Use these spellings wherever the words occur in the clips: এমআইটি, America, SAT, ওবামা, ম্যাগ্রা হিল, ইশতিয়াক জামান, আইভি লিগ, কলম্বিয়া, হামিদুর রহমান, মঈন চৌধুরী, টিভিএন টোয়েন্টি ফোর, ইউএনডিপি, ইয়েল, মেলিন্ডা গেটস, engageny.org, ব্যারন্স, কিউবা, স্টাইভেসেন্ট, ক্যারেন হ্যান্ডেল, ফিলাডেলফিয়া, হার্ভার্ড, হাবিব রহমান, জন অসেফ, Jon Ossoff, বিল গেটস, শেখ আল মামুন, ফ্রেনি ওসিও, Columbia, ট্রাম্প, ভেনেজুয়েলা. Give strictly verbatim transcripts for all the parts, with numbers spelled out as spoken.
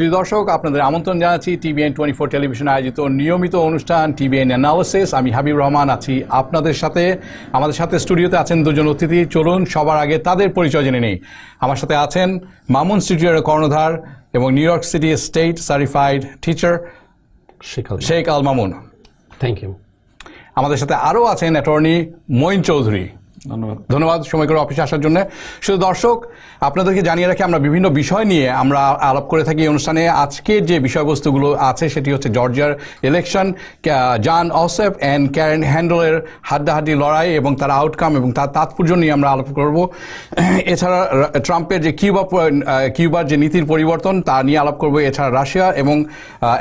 প্রিয় দর্শক, আপনাদের আমন্ত্রণ জানাচ্ছি টিভিএন টোয়েন্টি ফোর টেলিভিশন আয়োজিত নিয়মিত অনুষ্ঠান টিভিএন অ্যানালিসিস। আমি হাবিব রহমান আছি আপনাদের সাথে। আমাদের সাথে স্টুডিওতে আছেন দুজন অতিথি। চলুন সবার আগে তাদের পরিচয় জেনে নেই। আমার সাথে আছেন মামুন স্টুডিওর কর্ণধার এবং new York city state certified teacher শেখ আল মামুন। Thank you. আমাদের সাথে আরও আছেন অ্যাটর্নি মঈন চৌধুরী। ধন্যবাদ ধন্যবাদ সময় করে অফিসে আসার জন্য। শুধু দর্শক, আপনাদেরকে জানিয়ে রাখি আমরা বিভিন্ন বিষয় নিয়ে আমরা আলাপ করে থাকি অনুষ্ঠানে। আজকের যে বিষয়বস্তুগুলো আছে সেটি হচ্ছে জর্জিয়ার election, জন অসেফ and Karen হ্যান্ডলের হাড্ডাহাড্ডি লড়াই এবং তার আউটকাম এবং তার তাৎপর্য নিয়ে আমরা আলাপ করব। এছাড়া ট্রাম্পের যে কিউবা কিউবার যে নীতির পরিবর্তন তা নিয়ে আলাপ করব। এছাড়া রাশিয়া এবং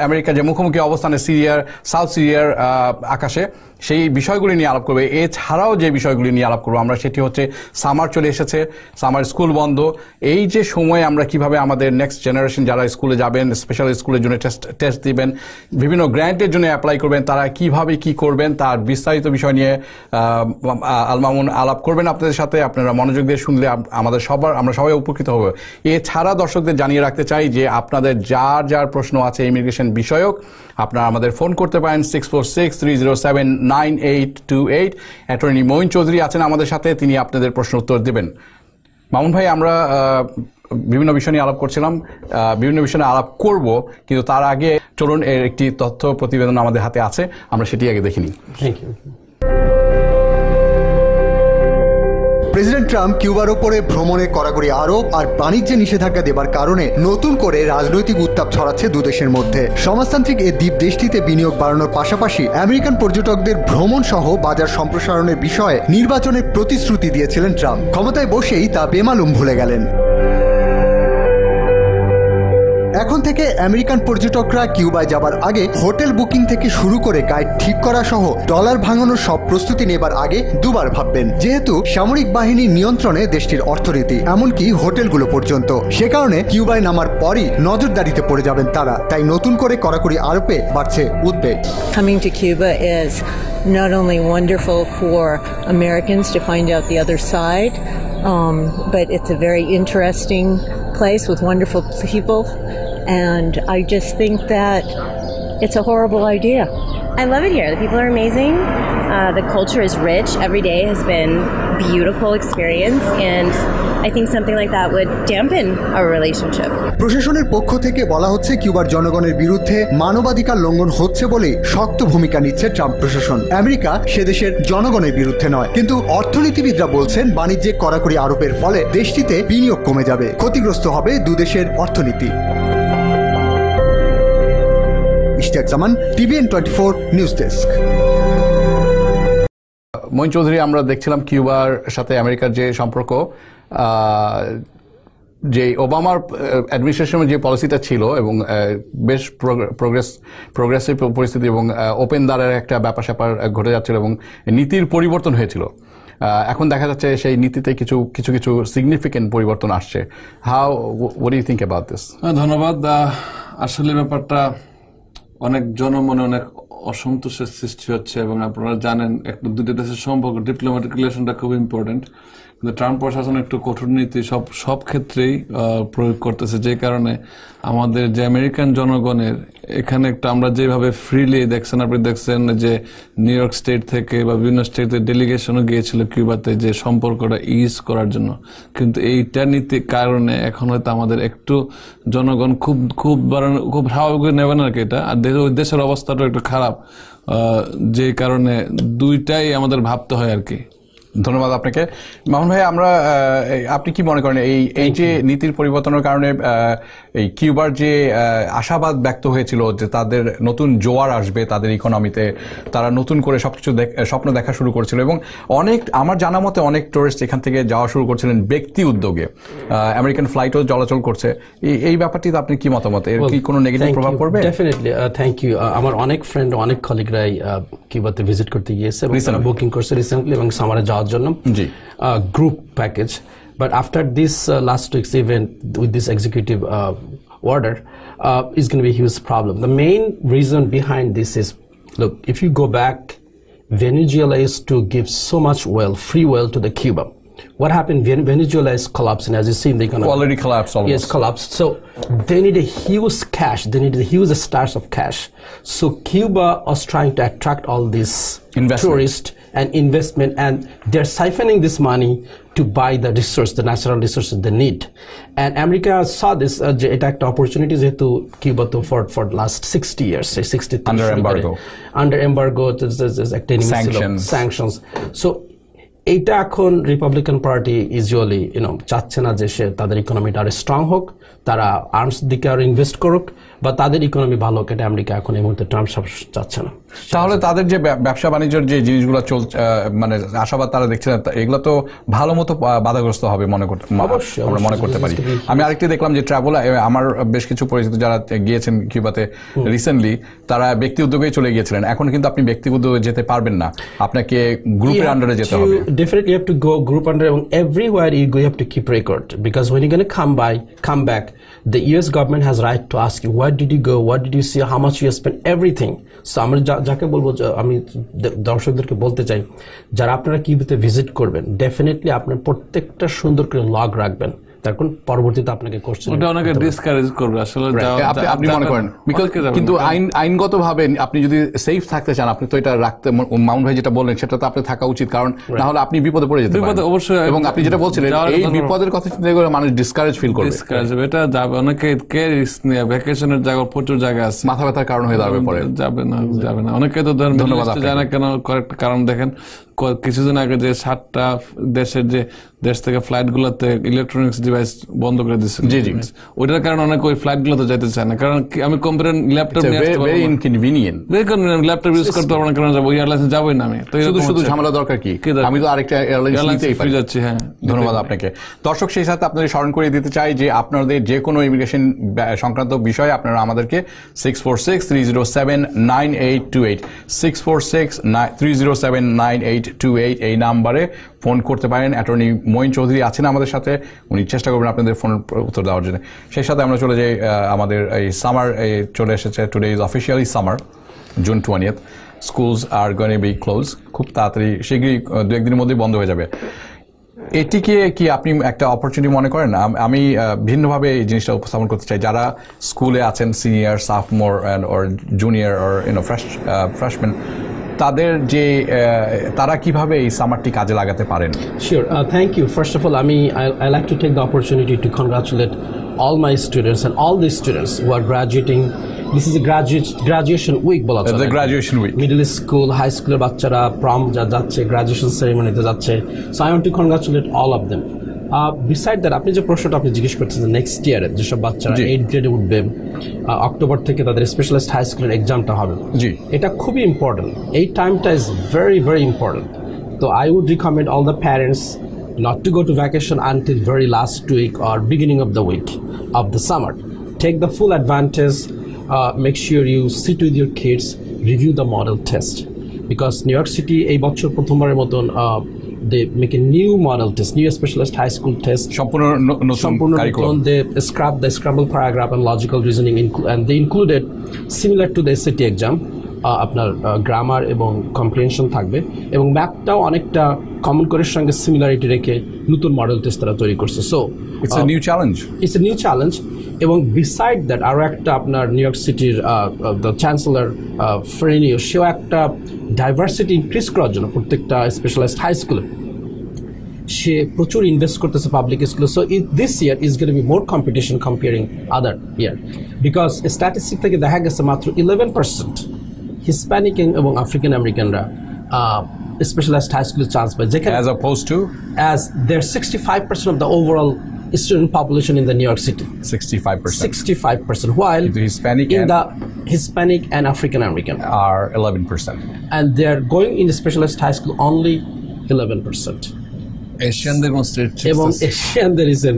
আমেরিকার যে মুখোমুখি অবস্থানে সিরিয়ার সাউথ সিরিয়ার আকাশে সেই বিষয়গুলি নিয়ে আলাপ করবে। এছাড়াও যে বিষয়গুলি নিয়ে আলাপ করবো আমরা সেটি হচ্ছে সামার চলে এসেছে, সামার স্কুল বন্ধ। এই যে সময়ে আমরা কিভাবে আমাদের নেক্সট জেনারেশন যারা স্কুলে যাবেন স্পেশাল স্কুলের জন্য টেস্ট টেস্ট দিবেন, বিভিন্ন গ্র্যান্টের জন্য অ্যাপ্লাই করবেন, তারা কিভাবে কি করবেন তার বিস্তারিত বিষয় নিয়ে আল মামুন আলাপ করবেন আপনাদের সাথে। আপনারা মনোযোগ দিয়ে শুনলে আমাদের সবার আমরা সবাই উপকৃত হব। এছাড়া দর্শকদের জানিয়ে রাখতে চাই যে আপনাদের যার যার প্রশ্ন আছে ইমিগ্রেশন বিষয়ক আপনারা আমাদের ফোন করতে পারেন six four six three zero seven nine eight two eight. Attorney মঈন চৌধুরী আছেন আমাদের সাথে, তিনি আপনাদের প্রশ্ন উত্তর দেবেন। মামুন ভাই, আমরা বিভিন্ন বিষয় নিয়ে আলাপ করছিলাম, বিভিন্ন বিষয় নিয়ে আলাপ করব, কিন্তু তার আগে চলুন এর একটি তথ্য প্রতিবেদন আমাদের হাতে আছে, আমরা সেটি আগে দেখে নিই। Thank you. প্রেসিডেন্ট ট্রাম্প কিউবার ওপরে ভ্রমণে কড়াকড়ি আরোপ আর বাণিজ্যে নিষেধাজ্ঞা দেওয়ার কারণে নতুন করে রাজনৈতিক উত্তাপ ছড়াচ্ছে দুদেশের মধ্যে। সমাজতান্ত্রিক এই দ্বীপ দেশটিতে বিনিয়োগ বাড়ানোর পাশাপাশি আমেরিকান পর্যটকদের ভ্রমণ সহ বাজার সম্প্রসারণের বিষয়ে নির্বাচনের প্রতিশ্রুতি দিয়েছিলেন ট্রাম্প। ক্ষমতায় বসেই তা বেমালুম ভুলে গেলেন। এখন থেকে আমেরিকান পর্যটকরা কিউবায় যাবার আগে হোটেল বুকিং থেকে শুরু করে গাইড ঠিক করা সহ ডলার ভাঙানোর সব প্রস্তুতি নেবার আগে দুবার ভাববেন, যেহেতু সামরিক বাহিনীর নিয়ন্ত্রণে দেশটির অর্থনীতি, এমনকি হোটেলগুলো পর্যন্ত। সে কারণে কিউবায় নামার পরই নজরদারিতে পড়ে যাবেন তারা। তাই নতুন করে কড়াকড়ি আরোপে বাড়ছে উদ্বেগ। Not only wonderful for Americans to find out the other side, um, but it's a very interesting place with wonderful people, and I just think that it's a horrible idea. I love it here. The people are amazing. Uh, the culture is rich. Every day has been a beautiful experience, and I think something like that would dampen our relationship. প্রশাসনের পক্ষ থেকে বলা হচ্ছে কিউবার জনগণের বিরুদ্ধে মানবাধিকার লঙ্ঘন হচ্ছে বলে শক্ত ভূমিকা নিচ্ছে ট্রাম্প প্রশাসন। আমেরিকা সে দেশের জনগণের বিরুদ্ধে নয়, কিন্তু অর্থনীতিবিদরা বলছেন বাণিজ্যে কড়াকড়ি আরোপের ফলে দেশটিতে বিনিয়োগ কমে যাবে, ক্ষতিগ্রস্ত হবে দুদেশের অর্থনীতি। ইশতিয়াক জামান, টিভিএন টোয়েন্টি ফোর news desk. মঈন চৌধুরী, আমরা দেখছিলাম কিউবার সাথে আমেরিকার যে সম্পর্ক, যে ওবামার অ্যাডমিনিস্ট্রেশনের যে পলিসিটা ছিল এবং বেশ প্রোগ্রেস প্রোগ্রেসিভ পরিস্থিতি এবং ওপেন দ্বারের একটা ব্যাপার স্যাপার ঘটে যাচ্ছিল এবং নীতির পরিবর্তন হয়েছিল। এখন দেখা যাচ্ছে সেই নীতিতে কিছু কিছু কিছু সিগনিফিকেন্ট পরিবর্তন আসছে। How what do you think about this? ধন্যবাদ। আসলে ব্যাপারটা অনেক জনমনে অনেক অসন্তোষের সৃষ্টি হচ্ছে এবং আপনারা জানেন একটা দুটো দেশের সম্পর্ক ডিপ্লোম্যাটিক রিলেশনটা খুব ইম্পর্টেন্ট, কিন্তু ট্রাম্প প্রশাসন একটু কঠোর নীতি সব সব ক্ষেত্রেই প্রয়োগ করতেছে, যে কারণে আমাদের যে আমেরিকান জনগণের এখানে একটা আমরা যেভাবে ফ্রিলি দেখছেন আপনি দেখছেন যে নিউ ইয়র্ক স্টেট থেকে বা বিভিন্ন স্টেট থেকে ডেলিগেশনও গিয়েছিল কিউবাতে যে সম্পর্কটা ইজ করার জন্য, কিন্তু এইটা নীতির কারণে এখন হয়তো আমাদের একটু জনগণ খুব খুব খুব স্বাভাবিক নেবে না কি এটা, আর ওই দেশের অবস্থাটা একটু খারাপ, যে কারণে দুইটাই আমাদের ভাবতে হয় আর কি। ধন্যবাদ আপনাকে মামুন ভাই। আমরা আপনি কি মনে করেন এই এই যে নীতির পরিবর্তনের কারণে এই কিউবার যে আশাবাদ ব্যক্ত হয়েছিল যে তাদের নতুন জোয়ার আসবে তাদের ইকোনমিতে, তারা নতুন করে সব কিছু স্বপ্ন দেখা শুরু করেছিল এবং অনেক আমার জানা মতে অনেক টুরিস্ট এখান থেকে যাওয়া শুরু করছিলেন ব্যক্তি উদ্যোগে, আমেরিকান ফ্লাইটও চলাচল করছে, এই ব্যাপারটিতে আপনি কি মতামত? এর কি কোনো নেগেটিভ প্রভাব পড়বে? ডেফিনেটলি। Thank you. আমার অনেক ফ্রেন্ড অনেক কলিগরাই কিউবাতে ভিজিট করতে গিয়েছে, বুকিং করছে রিসেন্টলি এবং সামারে Uh, group package, but after this uh, last week's event with this executive uh, order uh, is going to be a huge problem. The main reason behind this is, look, if you go back, Venezuela used to give so much oil, free oil to the Cuba. What happened? Venezuela is collapsing, as you see, they're going to already collapse. Almost. Yes, collapsed. So they need a huge cash. They need a huge stars of cash. So Cuba was trying to attract all these tourists and investment, and they're siphoning this money to buy the resource, the natural resources they need. And America saw this uh, attacked opportunities to Cuba to for for the last sixty years, say sixty under embargo, under embargo, attaining sanctions, sanctions. So. এটা এখন Republican party usually you know চাচ্ছে না যে সে তাদের ইকোনমিটা আরো strong হোক তারা arms দিকে আরো ইনভেস্ট করুক বা তাদের ইকোনমি ভালো হোক এটা আমেরিকা এখন এই মুহূর্তে ট্রাম্প সব চাচ্ছে না তাহলে তাদের যে ব্যবসা বাণিজ্যের যে জিনিসগুলো চল মানে আশাবাদ তারা দেখছেন এগুলো তো ভালো মতো বাধাগ্রস্ত হবে মনে করতে আমরা মনে করতে পারি আমি আরেকটি দেখলাম যে ট্রাভেল আমার বেশ কিছু পরিচিত যারা গিয়েছেন কিউবাতে রিসেন্টলি তারা ব্যক্তি উদ্যোগেই চলে গিয়েছিলেন এখন কিন্তু আপনি ব্যক্তি উদ্যোগে যেতে পারবেন না আপনাকে গ্রুপের আন্ডারে যেতে হবে Definitely, you have to go group under everywhere you go. You have to keep record because when you're going to come by, come back, the U S government has right to ask you, where did you go, what did you see, how much you spent, everything. So, I'm the visit korben. Definitely, apnar prottekta shundor kore log rakhben. তখন পরবর্তীতে আপনাকে question ওটা অনেকে discourage করবে আসলে আপনি আপনি মনে করেন বিকজ কিন্তু আইন আইনগতভাবে আপনি যদি সেফ থাকতে চান আপনি তো এটা রাখতে মাউন্ট ভাই যেটা বললেন সেটা তো আপনি থাকা উচিত কারণ না হলে আপনি বিপদে পড়ে যেতে পারেন অবশ্যই এবং আপনি যেটা বলছিলেন এই বিপদের কথা চিন্তা করে মানুষ ডিসকারেজ ফিল করবে ডিসকারেজ এটা অনেকে কেরিস নিয়ে ভ্যাকেশনের জায়গা প্রচুর জায়গা আছে মাথা ব্যথার কারণ হয়ে দাঁড়াবে পরে যাবে না যাবে না অনেকে তো ধন্যবাদ জানা কেন করেক্ট কারণ দেখেন কিছুদিন আগে যে সাতটা দেশের যে দেশ থেকে ফ্লাইটগুলোতে ইলেকট্রনিক্স ডিভাইস বন্ধ করে দিয়েছে জি জি ওটার কারণে অনেক ওই ফ্লাইটগুলোতে যেতে চায় না কারণ আমি কম্পিউটার ল্যাপটপ নিয়ে আসতে ভেরি ইনকনভিনিয়েন্ট দেখুন ল্যাপটপ ইউজ করতে আমার কারণে যাব এয়ারলাইন্স যাবই না আমি তো শুধু শুধু ঝামেলা দরকার কি আমি তো আরেকটা এয়ারলাইন্স নিতেই পারি যাচ্ছে হ্যাঁ ধন্যবাদ আপনাকে দর্শক সেই সাথে আপনাদের স্মরণ করিয়ে দিতে চাই যে আপনাদের যে কোনো ইমিগ্রেশন সংক্রান্ত বিষয়ে আপনারা আমাদেরকে six four six three zero seven nine eight two eight six four six three zero seven nine eight two eight এই নম্বরে ফোন করতে পারেন অ্যাটর্নি মঈন চৌধুরী আছেন আমাদের সাথে উনি চেষ্টা করবেন আপনাদের ফোনের উত্তর দেওয়ার জন্য সেই সাথে আমরা চলে যাই আমাদের এই সামার চলে এসেছে today is officially summer June twentieth schools are gonna be close খুব তাড়াতাড়ি শীঘ্রই দু একদিনের মধ্যেই বন্ধ হয়ে যাবে এটিকে কি আপনি একটা অপরচুনিটি মনে করেন আমি ভিন্নভাবে এই জিনিসটা উপস্থাপন করতে চাই যারা স্কুলে আছেন senior sophomore and or junior or you know fresh freshman তাদের যে তারা কিভাবে এই সামারটি কাজে লাগাতে পারেন Sure uh, thank you first of all I mean I I like to take the opportunity to congratulate all my students and all the students who are graduating this is a graduate graduation week বলা চলে the graduation week middle school high school এর বাচ্চারা prom যা যাচ্ছে graduation ceremony তে যাচ্ছে so I want to congratulate all of them uh beside that আপনি যে প্রশ্নটা আপনি জিজ্ঞেস করছেন নেক্সট ইয়ারে যে সব বাচ্চারা eighth grade উঠবে অক্টোবর থেকে তাদের স্পেশালিস্ট হাই স্কুলের एग्जामটা হবে জি এটা খুবই ইম্পর্টেন্ট এই টাইমটা ইজ ভেরি ভেরি ইম্পর্টেন্ট তো I would recommend all the parents not to go to vacation until very last week or beginning of the week of the summer take the full advantage uh make sure you sit with your kids review the model test because New York City এই বছর প্রথমবারের মতন uh, they make a new model test new specialist high school test সম্পূর্ণ নতুন curriculum they scrap the scramble paragraph and logical reasoning and they included similar to the S A T exam আপনার grammar এবং comprehension থাকবে এবং ম্যাথটাও অনেকটা common কোরের সঙ্গে similarity রেখে নতুন মডেল টেস্ট তারা তৈরি করছে so it's a new challenge it's a new challenge এবং বিসাইড দ্যাট আরও একটা আপনার নিউ ইয়র্ক সিটির দ্য চ্যান্সেলর ফ্রেনি ওসিও একটা ডাইভার্সিটি ইনক্রিজ করার জন্য প্রত্যেকটা স্পেশালাইজড হাই স্কুলে সে প্রচুর ইনভেস্ট করতেছে পাবলিক স্কুলে so it this year is gonna be more competition comparing other year because statistic থেকে দেখা গেছে মাত্র eleven percent Hispanic among African American uh, specialized high school chance by J K as opposed to as they're sixty-five percent of the overall student population in the New York City sixty-five percent while the Hispanic in the Hispanic and African American are eleven percent and they're going in the specialized high school only eleven percent Asian there is Asian there is a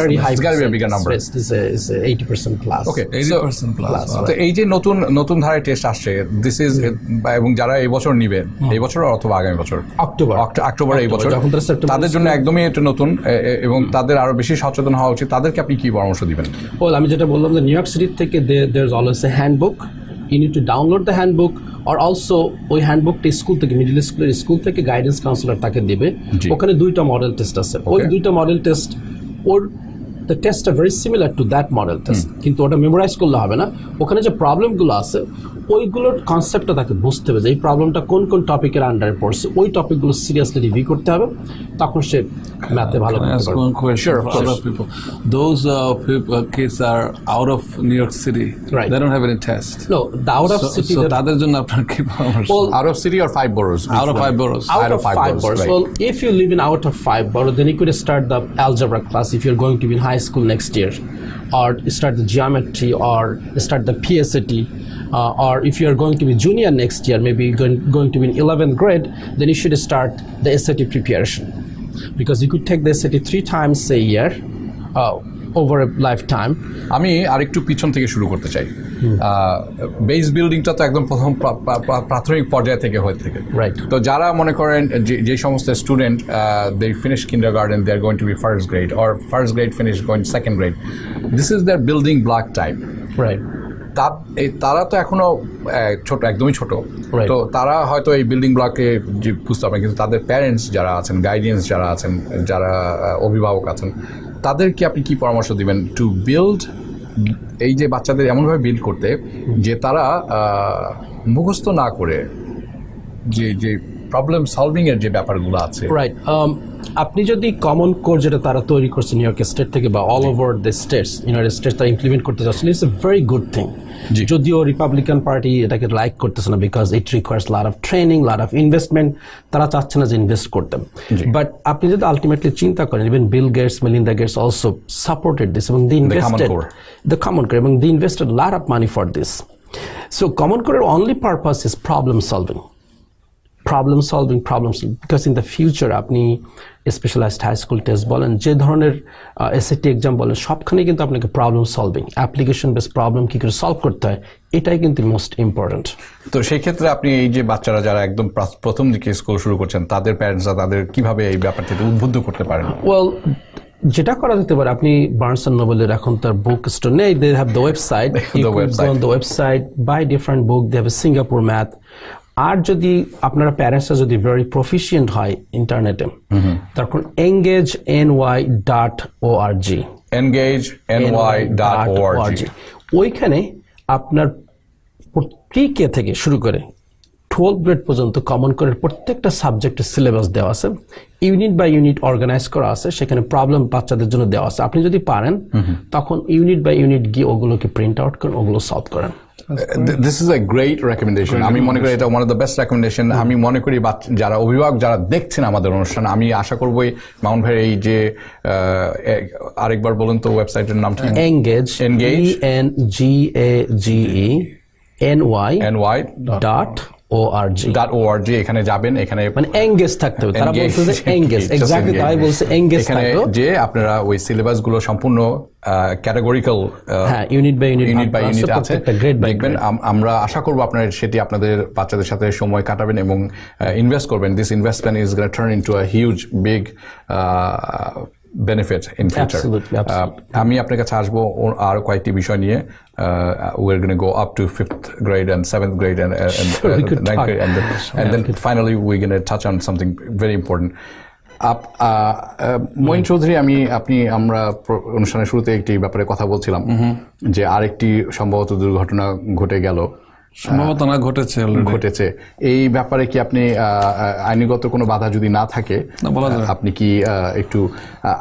very high it's got to be a bigger number it's is eighty percent plus okay eighty percent plus so এই যে নতুন নতুন ধারে test আসছে this is এবং যারা এই বছর নেবেন এই বছর অথবা আগামী বছর অক্টোবর অক্টোবর এই বছর তাদের জন্য একদমই এটা নতুন এবং তাদের আরো বেশি সচেতন হওয়া উচিত তাদেরকে আপনি কি পরামর্শ দিবেন বল আমি যেটা বললাম যে নিউ ইয়র্ক সিটি থেকে there is always a handbook you need to download the handbook, or also ওই handbookটা স্কুল থেকে মিডল স্কুলের স্কুল থেকে গাইডেন্স কাউন্সিলর তাকে দেবে। ওখানে দুইটা মডেল টেস্ট আছে, ওই দুইটা মডেল টেস্ট ওর the tests are very similar to that model test, কিন্তু ওটা মেমোরাইজ করলে হবে না, ওখানে যে প্রবলেমগুলো আছে ওইগুলোর কনসেপ্টটা তাকে বুঝতে হবে যে এই প্রবলেমটা কোন কোন টপিকের আন্ডারে পড়ছে, ওই টপিকগুলো সিরিয়াসলি রিভিউ করতে হবে, তখন সে ম্যাথে ভালো করবে। Those uh, people, kids are out of New York City, right? They don't have any test. No, the out of so, city. So তাদের জন্য আপনার কি পরামর্শ? Out of city or five boroughs? Out of five boroughs. Out of five boroughs. Well, if you live in out of five boroughs, then you could start the algebra class if you're going to be in high school next year, or start the geometry, or start the P S A T, uh, or if you are going to be junior next year, maybe going, going to be in eleventh grade, then you should start the S A T preparation, because you could take the S A T three times a year uh, over a lifetime. আমি আরেকটু পিছন থেকে শুরু করতে চাই। Base বিল্ডিংটা তো একদম প্রথম প্রাথমিক পর্যায় থেকে হয়ে থাকে, রাইট? তো যারা মনে করেন যে সমস্ত student they finish kindergarten, they are going to be first grade, or first grade finish going second grade, this is their building block time, right? তারা তো এখনো ছোট, একদমই ছোট, তো তারা হয়তো এই বিল্ডিং ব্লকে যে বুঝতে পারেন, কিন্তু তাদের প্যারেন্টস যারা আছেন, গাইডিয়ান্স যারা আছেন, যারা অভিভাবক আছেন, তাদেরকে আপনি কি পরামর্শ দিবেন টু বিল্ড এই যে বাচ্চাদের এমনভাবে বিল্ড করতে যে তারা মুখস্থ না করে যে যে প্রবলেম সলভিংয়ের যে ব্যাপারগুলো আছে, রাইট? আপনি যদি কমন কোর যেটা তারা তৈরি করছে নিউ ইয়র্ক স্টেট থেকে বা all over the states, United States তারা ইমপ্লিমেন্ট করতে চাচ্ছেন, it's a very good thing. যদিও রিপাবলিকান পার্টি এটাকে লাইক করতেছে না, because it requires lot of training, lot of investment, তারা চাচ্ছে না যে ইনভেস্ট করতেন। বাট আপনি যদি আলটিমেটলি চিন্তা করেন, even বিল গেটস, মেলিন্ডা গেটস also supported this, এবং they invested the common core, এবং they invested lot of money for this. So common কোরের only purpose is problem solving, problem solving problems, because in the future আপনি specialized high school test বলেন, যে ধরনের SAT exam বলেন, সবখানে কিন্তু আপনাকে problem solving, application base problem কী করে সলভ করতে হয়, এটাই কিন্তু মোস্ট ইম্পর্টেন্ট। তো সেক্ষেত্রে আপনি এই যে বাচ্চারা যারা একদম প্রথম দিকে স্কুল শুরু করছেন, তাদের প্যারেন্টসরা তাদের কীভাবে এই ব্যাপার থেকে উদ্বুদ্ধ করতে পারেন? ওয়েল, যেটা করা যেতে পারে, আপনি বার্নস অ্যান্ড নোবেলের এখন তার বুক স্টোর নেই, they have the website, the website by different book, they have a Singapore math. আর যদি আপনারা প্যারেন্টসরা যদি ভেরি প্রফিসিয়েন্ট হয় ইন্টারনেটে, তখন engage n y dot org, engage n y dot org, ওইখানে আপনার প্রত্যেকে থেকে শুরু করে টুয়েলভ গ্রেড পর্যন্ত কমন কোরের প্রত্যেকটা সাবজেক্টের সিলেবাস দেওয়া আছে, ইউনিট বাই ইউনিট অর্গানাইজ করা আছে, সেখানে প্রবলেম বাচ্চাদের জন্য দেওয়া আছে। আপনি যদি পারেন তখন ইউনিট বাই ইউনিট গিয়ে ওগুলোকে প্রিন্ট আউট করেন, ওগুলো সলভ করেন। This is a great recommendation. আমি মনে করি এটা one of the best recommendation. আমি মনে করি যারা অভিভাবক যারা দেখছেন আমাদের অনুষ্ঠান, আমি আশা করবো মাউন্ট ভাই এই যে আরেকবার বলুন তো ওয়েবসাইটের নামটা। engage engage n y dot org, এখানে যাবেন, এখানে মানে এনগেজ থাকতে হবে, তারা বলছে এনগেজ, এক্স্যাক্টলি তাই বলছে এনগেজ থাকতে হবে, যে আপনারা ওই সিলেবাস গুলো সম্পূর্ণ categorical unit by unit by unit আছে, দেখবেন। আমরা আশা করব আপনারা সেটি আপনাদের বাচ্চাদের সাথে সময় কাটাবেন এবং ইনভেস্ট করবেন। This investment is gonna turn into a huge big benefit in future. আমি আপনার কাছে আসবো আরো কয়েকটি বিষয় নিয়ে। Uh, we're going to go up to fifth grade and seventh grade and, and, sure, and ninth talk. grade, and, the, and then finally we're going to touch on something very important. Moeen Chowdhury, আমি আপনি আমরা অনুষ্ঠানের শুরুতে একটি ব্যাপারে কথা বলছিলাম যে আরেকটি সম্ভবত দুর্ঘটনা ঘটে গেল, সম্ভবত না ঘটেছে, ঘটেছে। এই ব্যাপারে কি আপনি আইনগত কোনো বাধা যদি না থাকে আপনি কি একটু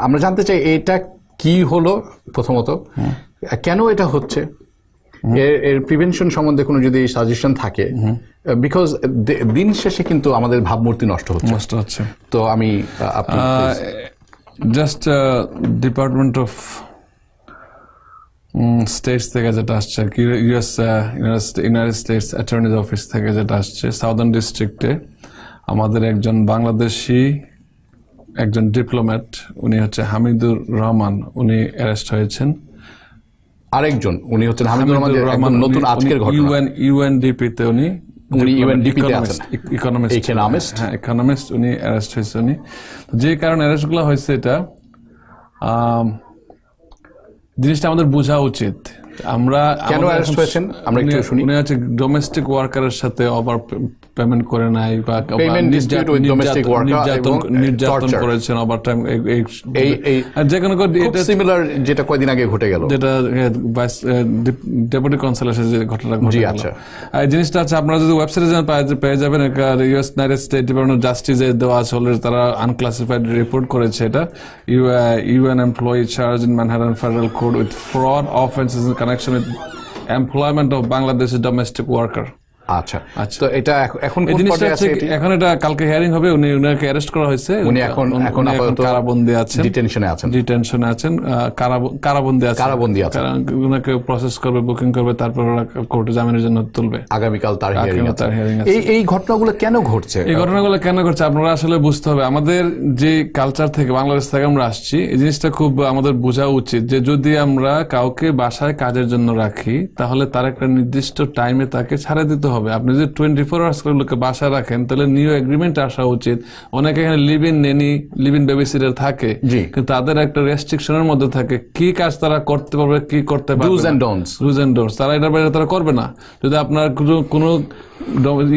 আমরা জানতে চাই এটা কি হলো, প্রথমত কেন এটা হচ্ছে, এর প্রিভেনশন সম্বন্ধে কোনো যদি সাজেশন থাকে, বিকজ দিন শেষে কিন্তু আমাদের ভাবমূর্তি নষ্ট হচ্ছে, নষ্ট হচ্ছে। তো আমি জাস্ট ডিপার্টমেন্ট অফ স্টেটস থেকে যেটা আসছে, US United States attorney's office থেকে যেটা আসছে, সাউদার্ন ডিস্ট্রিক্টে আমাদের একজন বাংলাদেশি একজন ডিপ্লোম্যাট, উনি হচ্ছে হামিদুর রহমান, উনি অ্যারেস্ট হয়েছেন। আরেকজন উনি হচ্ছেন হামিদুর রহমান, নতুন আজকের ঘটনা, ইউএন ইউএনডিপি তে উনি উনি ইউএনডিপি তে আছেন, ইকোনমিস্ট ইকোনমিস্ট ইকোনমিস্ট উনি অ্যারেস্ট হয়েছেন। উনি যে কারণে অ্যারেস্টগুলো হয়েছে, এটা জিনিসটা আমাদের বোঝা উচিত আমরা কেন অ্যারেস্ট হয়েছেন আমরা একটু শুনি। উনি আছে ডোমেস্টিক ওয়ার্কারের সাথে ওভার পেমেন্ট করে নাই বা payment dispute with domestic worker এবং নির্যাতন করেছেন ওভার টাইম। এই এই যে কোন এটা সিমিলার যেটা কয়েকদিন আগে ঘটে গেল, যেটা ডেপুটি কনসাল এসে যে ঘটনা ঘটে। আচ্ছা, এই জিনিসটা আছে, আপনারা যদি ওয়েবসাইটে যান পেয়ে যাবেন। US United State department of justice এর দেওয়া আছে, অলরেডি তারা আনক্লাসিফাইড রিপোর্ট করেছে। এটা UN employee charge in Manhattan federal court with fraud offences in connection with employment of Bangladeshi domestic worker. আচ্ছা আচ্ছা, তো এটা এখন কোন পর্যায়ে আছে? এখন এটা কালকে হিয়ারিং হবে। উনি উনাকে অ্যারেস্ট করা হয়েছে, উনি এখন এখন আপাতত কারাবন্দী আছেন, ডিটেনশনে আছেন, ডিটেনশনে আছেন কারাবন্দী আছেন কারাবন্দী আছেন উনাকে প্রসেস করবে, বুকিং করবে, তারপর কোর্টে জামিনের জন্য তুলবে। আগামী কাল তার হিয়ারিং আছে। এই এই ঘটনাগুলো কেন ঘটছে? এই ঘটনাগুলো কেন ঘটছে আপনারা আসলে বুঝতে হবে। আমাদের যে কালচার থেকে, বাংলাদেশ থেকে আমরা আসছি, এই জিনিসটা খুব আমাদের বোঝা উচিত যে যদি আমরা কাউকে বাসায় কাজের জন্য রাখি তাহলে তার একটা নির্দিষ্ট টাইমে তাকে ছাড়ে দিতে হবে। আপনি যদি টোয়েন্টি ফোর আওয়ার্স করে লোককে বাসা রাখেন তাহলে নিউ এগ্রিমেন্ট আসা উচিত। অনেকে এখানে live in nanny, live in babysitter থাকে, কিন্তু তাদের একটা রেস্ট্রিকশনের মধ্যে থাকে কি কাজ তারা করতে পারবে, কি করতে পারবে, dos and don'ts, dos and don'ts. তারা এটার বাইরে তারা করবে না। যদি আপনার কোনো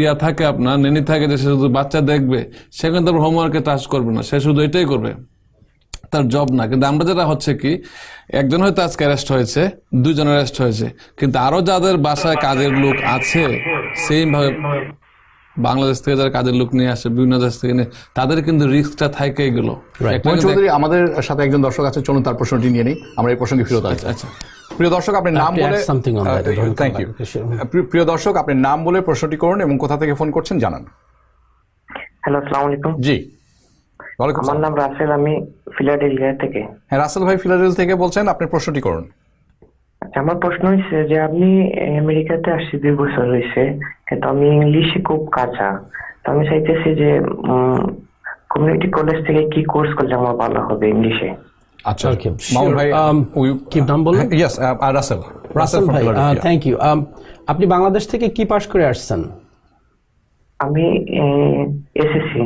ইয়া থাকে, আপনার নেনি থাকে যে সে শুধু বাচ্চা দেখবে, সে কিন্তু আপনার হোমওয়ার্কে টাচ করবে না, সে শুধু এটাই করবে, তার জব না। কিন্তু আমরা যেটা হচ্ছে কি, একজন হয়তো আজকে অ্যারেস্ট হয়েছে, দুজন অ্যারেস্ট হয়েছে, কিন্তু আরো যাদের বাসায় কাজের লোক আছে, সেম ভাবে বাংলাদেশ থেকে যারা কাজের লোক নিয়ে আসে বিভিন্ন দেশ থেকে নিয়ে, তাদের কিন্তু রিস্কটা থাকে। এগুলো আমাদের সাথে একজন দর্শক আছে, চলুন তার প্রশ্নটি নিয়ে নিই, আমরা এই প্রসঙ্গে ফিরত আসি। আচ্ছা প্রিয় দর্শক, আপনার নাম বলে থ্যাংক ইউ প্রিয় দর্শক আপনার নাম বলে প্রশ্নটি করুন এবং কোথা থেকে ফোন করছেন জানান। হ্যালো, আসসালামু আলাইকুম। জি, আমার নাম রাসেল, আমি ফিলাডেলফিয়া থেকে। হ্যাঁ রাসেল ভাই, ফিলাডেলফিয়া থেকে বলছেন, আপনি প্রশ্নটি করুন। আমার প্রশ্ন হচ্ছে যে আমি আমেরিকাতে আসছি দুই বছর হয়েছে, কিন্তু আমি ইংলিশে খুব কাঁচা। তো আমি চাইতেছি যে কমিউনিটি কলেজ থেকে কি কোর্স করলে আমার ভালো হবে ইংলিশে। আচ্ছা মামুন ভাই, কি নাম বললেন? ইয়েস, রাসেল রাসেল ভাই, থ্যাংক ইউ। আপনি বাংলাদেশ থেকে কি পাস করে আসছেন? আমি এসএসসি।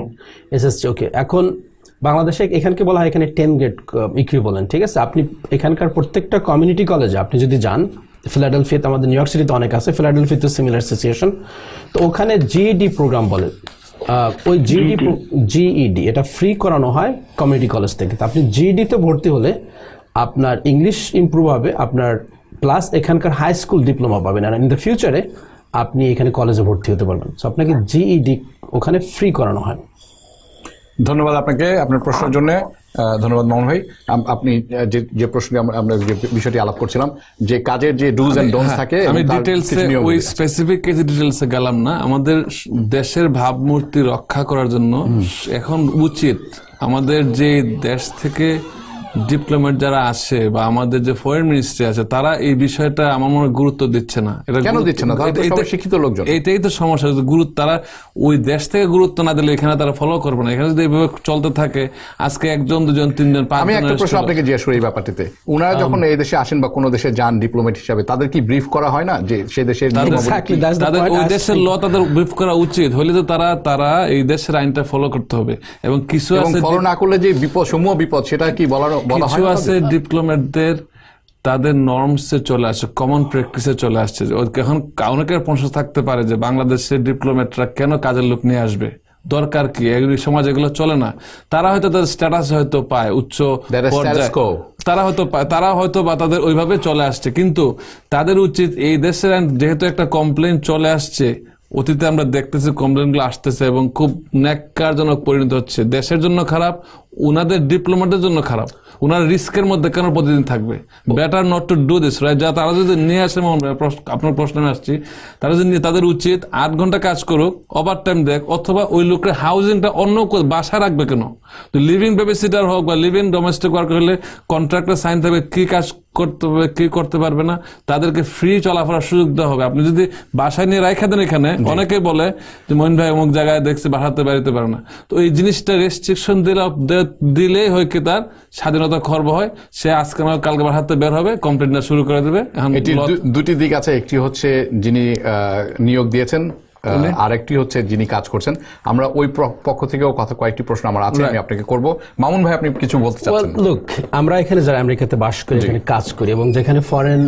এসএসসি, ওকে। এখন বাংলাদেশে এখানকে বলা হয় এখানে টেন গ্রেড ইকুইভ্যালেন্ট, ঠিক আছে? আপনি এখানকার প্রত্যেকটা কমিউনিটি কলেজে আপনি যদি যান, ফিলাডেলফিয়াতে, আমাদের নিউ ইয়র্ক সিটিতে অনেক আছে, ফিলাডেলফিয়াতে সিমিলার সিচুয়েশন। তো ওখানে জিইডি প্রোগ্রাম বলে, ওই জিইডি জিইডি এটা ফ্রি করানো হয় কমিউনিটি কলেজ থেকে। তো আপনি জিইডিতে ভর্তি হলে আপনার ইংলিশ ইম্প্রুভ হবে আপনার, প্লাস এখানকার হাই স্কুল ডিপ্লোমা পাবেন, আর ইন দ্য ফিউচারে আপনি এখানে কলেজে ভর্তি হতে পারবেন। সো আপনাকে জিইডি ওখানে ফ্রি করানো হয়। ধন্যবাদ আপনাকে আপনার প্রশ্নের জন্য। ধন্যবাদ মামুন ভাই। আপনি যে যে প্রশ্নে আমরা যে বিষয়টি আলাপ করছিলাম, যে কাজের যে ডুজ এন্ড ডোন্টস থাকে, আমি ডিটেইলসে ওই স্পেসিফিক কিছু ডিটেইলসে গেলাম না। আমাদের দেশের ভাবমূর্তি রক্ষা করার জন্য এখন উচিত আমাদের যে দেশ থেকে ডিপ্লোমেট যারা আসে বা আমাদের যে ফরেন মিনিস্ট্রি আছে, তারা এই বিষয়টা আমার মনে গুরুত্ব দিচ্ছে না। এটা কেন দিচ্ছে না? শিক্ষিত লোকজন, এটাই তো সমস্যা। গুরুত্ব তারা ওই দেশ থেকে গুরুত্ব না দিলে এখানে তারা ফলো করবে না। এখানে যদি এইভাবে চলতে থাকে আজকে একজন দুজন তিনজন পাঁচজন। আমি একটা প্রশ্ন আপনাকে জিজ্ঞেস করি এই ব্যাপারটিতে, ওনারা যখন এই দেশে আসেন বা কোনো দেশে যান ডিপ্লোমেট হিসাবে, তাদের কি ব্রিফ করা হয় না যে সেই দেশের ওই দেশের ল তাদের ব্রিফ করা উচিত? হলে তো তারা তারা এই দেশের আইনটা ফলো করতে হবে। এবং কিছু ফলো না করলে যে বিপদ, সমূহ বিপদ, সেটা কি বলার কিছু আছে ডিপ্লোমেটদের, তাদের নর্মসে চলে আসছে, কমন প্র্যাকটিসে চলে আসছে। এখন অনেকের প্রশ্ন থাকতে পারে যে বাংলাদেশের ডিপ্লোমেটরা কেন কাজের লোক নিয়ে আসবে, দরকার কি, এগুলি সমাজ এগুলো চলে না। তারা হয়তো তাদের স্ট্যাটাস হয়তো পায় উচ্চ পর্যায়ে, তারা হয়তো তারা হয়তো বা তাদের ওইভাবে চলে আসছে, কিন্তু তাদের উচিত এই দেশের, যেহেতু একটা কমপ্লেন চলে আসছে অতীতে আমরা দেখতেছি, কমপ্লেন গুলো আসতেছে এবং খুব ন্যাক্কারজনক পরিণত হচ্ছে, দেশের জন্য খারাপ, উনাদের ডিপ্লোমেটের জন্য খারাপ। উনারা রিস্কের মধ্যে কেন প্রতিদিন থাকবে? Better not to do this, right? যা তারা যদি নিয়ে আসে, আপনার প্রশ্নে আসছি, তারা যদি তাদের উচিত আট ঘন্টা কাজ করুক, ওভার টাইম দেখ, অথবা ওই লোকের হাউজিংটা অন্য বাসায় রাখবে কেন? লিভ ইন বেবিসিটার হোক বা লিভ ইন ডোমেস্টিক ওয়ার্কার হলে কন্ট্রাক্টে সাইন থাকবে কি কাজ করতে হবে, কি করতে পারবে না, তাদেরকে ফ্রি চলাফেরার সুযোগ দেওয়া হবে। আপনি যদি বাসায় নিয়ে রাখা দেন, এখানে অনেকেই বলে যে মহিন ভাই অমুক জায়গায় দেখছি বাসাতে বেরোতে পারে না, তো এই জিনিসটা রেস্ট্রিকশন দিলে দিলেই হয় কি তার স্বাধীনতা খর্ব হয়। সে আজকে না কালকে বাসাতে বের হবে, কমপ্লেনটা শুরু করে দেবে। দুটি দিক আছে, একটি হচ্ছে যিনি নিয়োগ দিয়েছেন, আরেকটি হচ্ছে যিনি কাজ করছেন। আমরা ওই পক্ষ থেকেও কথা, কয়েকটি প্রশ্ন আমার আছে, আমি আপনাকে করব। মামুন ভাই আপনি কিছু বলতে চাচ্ছেন? লুক, আমরা এখানে যারা আমেরিকাতে বাস করি, এখানে কাজ করি, এবং যেখানে ফরেন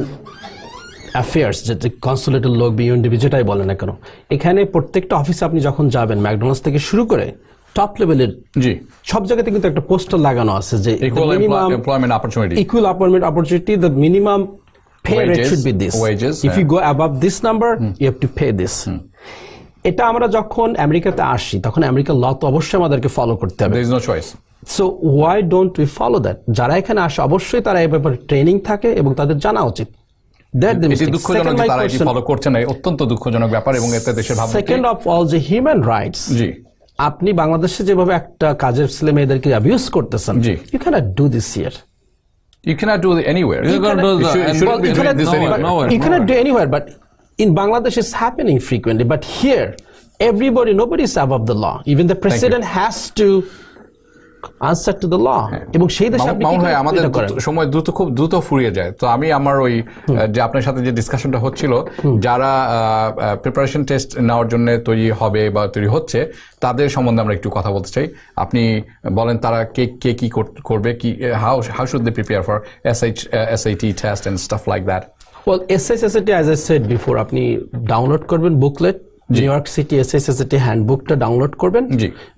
অ্যাফেয়ার্স, যে কনসুলেটের লোক বা ইউএনডিপি যেটাই বলে না কেন, এখানে প্রত্যেকটা অফিসে আপনি যখন যাবেন ম্যাকডোনাল্ডস থেকে শুরু করে টপ লেভেলের জি সব জায়গাতে কিন্তু একটা পোস্টার লাগানো আছে যে equal employment opportunity, the minimum pay rate should be this, if you go above this number you have to pay this. এটা আমরা যখন আমেরিকাতে আসি তখন আমেরিকার ল তো অবশ্যই আমাদেরকে ফলো করতে হবে, there is no choice. So why don't we follow that? যারা এখানে আসে অবশ্যই তারা এই ব্যাপারে ট্রেনিং থাকে এবং তাদের জানা উচিত। সেকেন্ড অফ অল, যে হিউম্যান রাইটস, আপনি বাংলাদেশে যেভাবে একটা কাজের ছেলে মেয়েদেরকে অ্যাবিউজ করতেছেন, you can't do this here. You cannot do it anywhere. You cannot do this anywhere. You cannot do anywhere, but in Bangladesh it's happening frequently. But here, everybody, nobody is above the law. Even the president has to answer to the law. এবং সেই দেশে আপনি কি করেন? আমাদের সময় দ্রুত খুব দ্রুত ফুরিয়ে যায়। তো আমি আমার ওই যে আপনার সাথে যে ডিসকাশনটা হচ্ছিল, যারা প্রিপারেশন টেস্ট নেওয়ার জন্য তৈরি হবে বা তৈরি হচ্ছে তাদের সম্বন্ধে আমরা একটু কথা বলতে চাই। আপনি বলেন তারা কে কে কি করবে, কি how how should they prepare for SHSAT test and stuff like that? Well, SHSAT as I said before, আপনি ডাউনলোড করবেন বুকলেট, নিউইয়র্ক সিটি এসএইচএসএটি হ্যান্ডবুকটা ডাউনলোড করবেন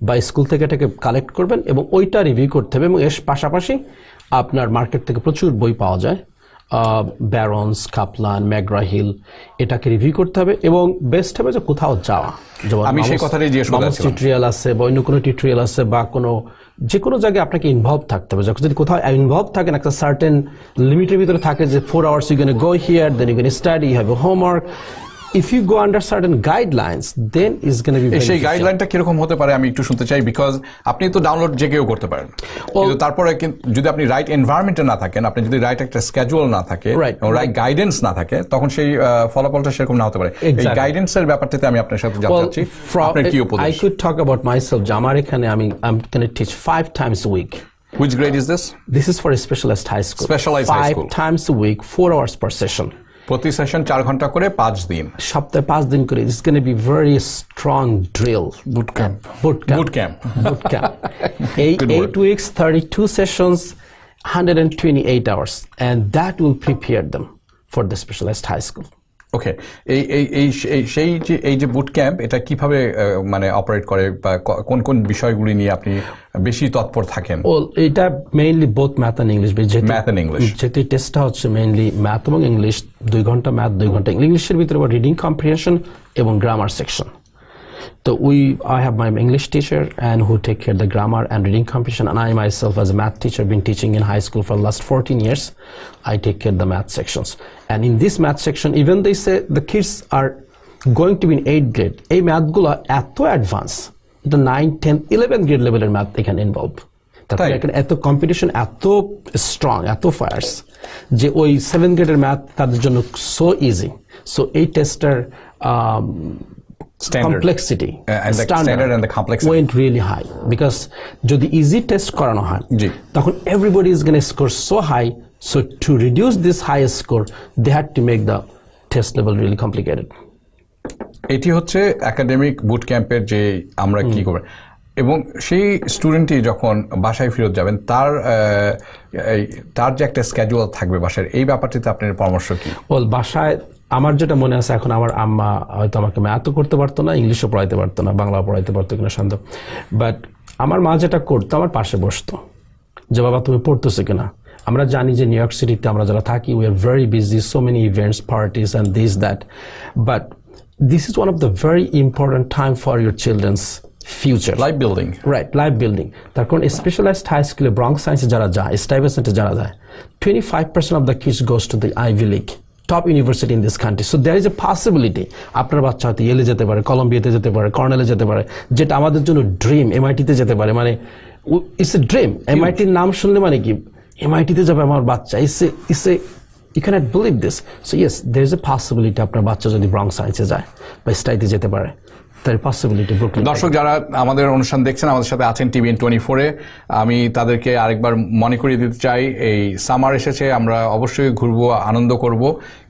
বা স্কুল থেকে এটাকে কালেক্ট করবেন এবং ওইটা রিভিউ করতে হবে। এবং এর পাশাপাশি আপনার মার্কেট থেকে প্রচুর বই পাওয়া যায়, ব্যারন্স, কাপলান, ম্যাগ্রা হিল, এটাকে রিভিউ করতে হবে। এবং বেস্ট হবে যে কোথাও যাওয়া, যেমন আমি সেই কথাটা জিজ্ঞেস করছিলাম, টিউটোরিয়াল আছে বা অন্য কোনো টিউটোরিয়াল আছে বা কোনো যে কোনো জায়গায় আপনাকে ইনভলভ থাকতে হবে। যদি কোথাও ইনভলভ থাকেন একটা সার্টেন লিমিটের ভিতরে থাকে যে four hours you can go here, then you can study, you have homework. If you go under certain guidelines, then it's going to be beneficial. এই গাইডলাইনটা কিরকম হতে পারে আমি একটু শুনতে চাই, বিকজ আপনি তো ডাউনলোড যে কেউ করতে পারেন, কিন্তু তারপরে যদি আপনি রাইট এনভায়রনমেন্টে না থাকেন, আপনি যদি রাইট একটা স্কেজুয়াল না থাকে, রাইট গাইডেন্স না থাকে, তখন সেই ফলাফলটা সেরকম না হতে পারে। এই গাইডেন্সের ব্যাপারটাতে আমি আপনার সাথে জানতে চাচ্ছি আপনার কি উপদেশ। I could talk about myself. আমার এখানে আমি I'm going to teach five times a week. Which grade is this? This is for a specialized high school. Specialized high school. Five times a week, four hours per session. প্রতি session চার ঘন্টা করে পাঁচ দিন, সপ্তাহে পাঁচ দিন করে। It's gonna be very strong drill, boot camp, boot camp, boot camp. Eight weeks, thirty two sessions, one hundred twenty-eight hours, and that will prepare them for the specialized high school. Okay, এই এই সেই যে এই যে boot camp, এটা কিভাবে মানে operate করে বা কোন কোন বিষয়গুলি নিয়ে আপনি বেশি তৎপর থাকেন? ওল, এটা mainly both math and English, math and English. যেটি টেস্টটা হচ্ছে মেইনলি ম্যাথ এবং ইংলিশ, দুই ঘন্টা ম্যাথ দুই ঘন্টা ইংলিশের ভিতরে রিডিং কম্প্রিহেনশন এবং গ্রামার সেকশন। তো we I have my English teacher and who take care the grammar and reading comprehension, and I myself as a math teacher been teaching in high school for last fourteen years, I take care the math sections. And in this math section, even they say the kids are going to be in eighth grade. A math gula eto advance, the ninth, tenth, eleventh grade level in math they can involve. That like an eto competition eto strong, eto fires. Je oi seventh grade math tader jonno so easy. So a tester um, standard complexity uh, and the standard, standard and the complexity went really high, because jodi easy test korano hoy, tokhon everybody is going to score so high. So to reduce this highest score, they had to make the test level really complicated. এটি হচ্ছে academic boot camp এর যে আমরা কি করব, এবং সেই স্টুডেন্টটি যখন বাসায় ফিরত যাবেন তার তার যে একটা স্কেজুয়াল থাকবে বাসার, এই ব্যাপারটিতে আপনার পরামর্শ কি? ওল, বাসায় আমার যেটা মনে আছে, এখন আমার আম্মা হয়তো আমাকে ম্যাথও করতে পারতো না, ইংলিশও পড়াইতে পারতো না, বাংলাও পড়াইতে পারতো কিনা সন্দেহ, বাট আমার মা যেটা করতো, আমার পাশে বসতো যে বাবা তুমি পড়তেছো কিনা। আমরা জানি যে নিউ ইয়র্ক সিটিতে আমরা যারা থাকি, we are very busy, so many events, parties and this that, but this is one of the very important time for your children's future, life building, right, life building. তার কারণ specialised high স্কুলে Bronx সায়েন্সে যারা যায়, স্টাইভেসেন্টে যারা যায়, twenty five percent of the kids goes to the আইভি লিগ, top university in this country. So there is a possibility আপনার বাচ্চা হয়তো ইয়েলে যেতে পারে, কলম্বিয়াতে যেতে পারে, কর্নেলে যেতে পারে, যেটা আমাদের জন্য ড্রিম। এমআইটিতে যেতে পারে, মানে ইটস এ ড্রিম। এমআইটির নাম শুনলে মানে কি, এমআইটিতে যাবে আমার বাচ্চা, ইসে ইসে you can't believe this. So yes, there is a possibility আপনার বাচ্চা যদি ব্রঙ্কস সায়েন্সে যায় বা স্টাইতে যেতে পারে, তার পসিবিলিটি। দর্শক যারা আমাদের অনুষ্ঠান দেখছেন, আমাদের সাথে আছেন টিভিএন টোয়েন্টি ফোরে, আমি তাদেরকে আরেকবার মনে করিয়ে দিতে চাই, এই সামার এসেছে, আমরা অবশ্যই ঘুরবো, আনন্দ করব,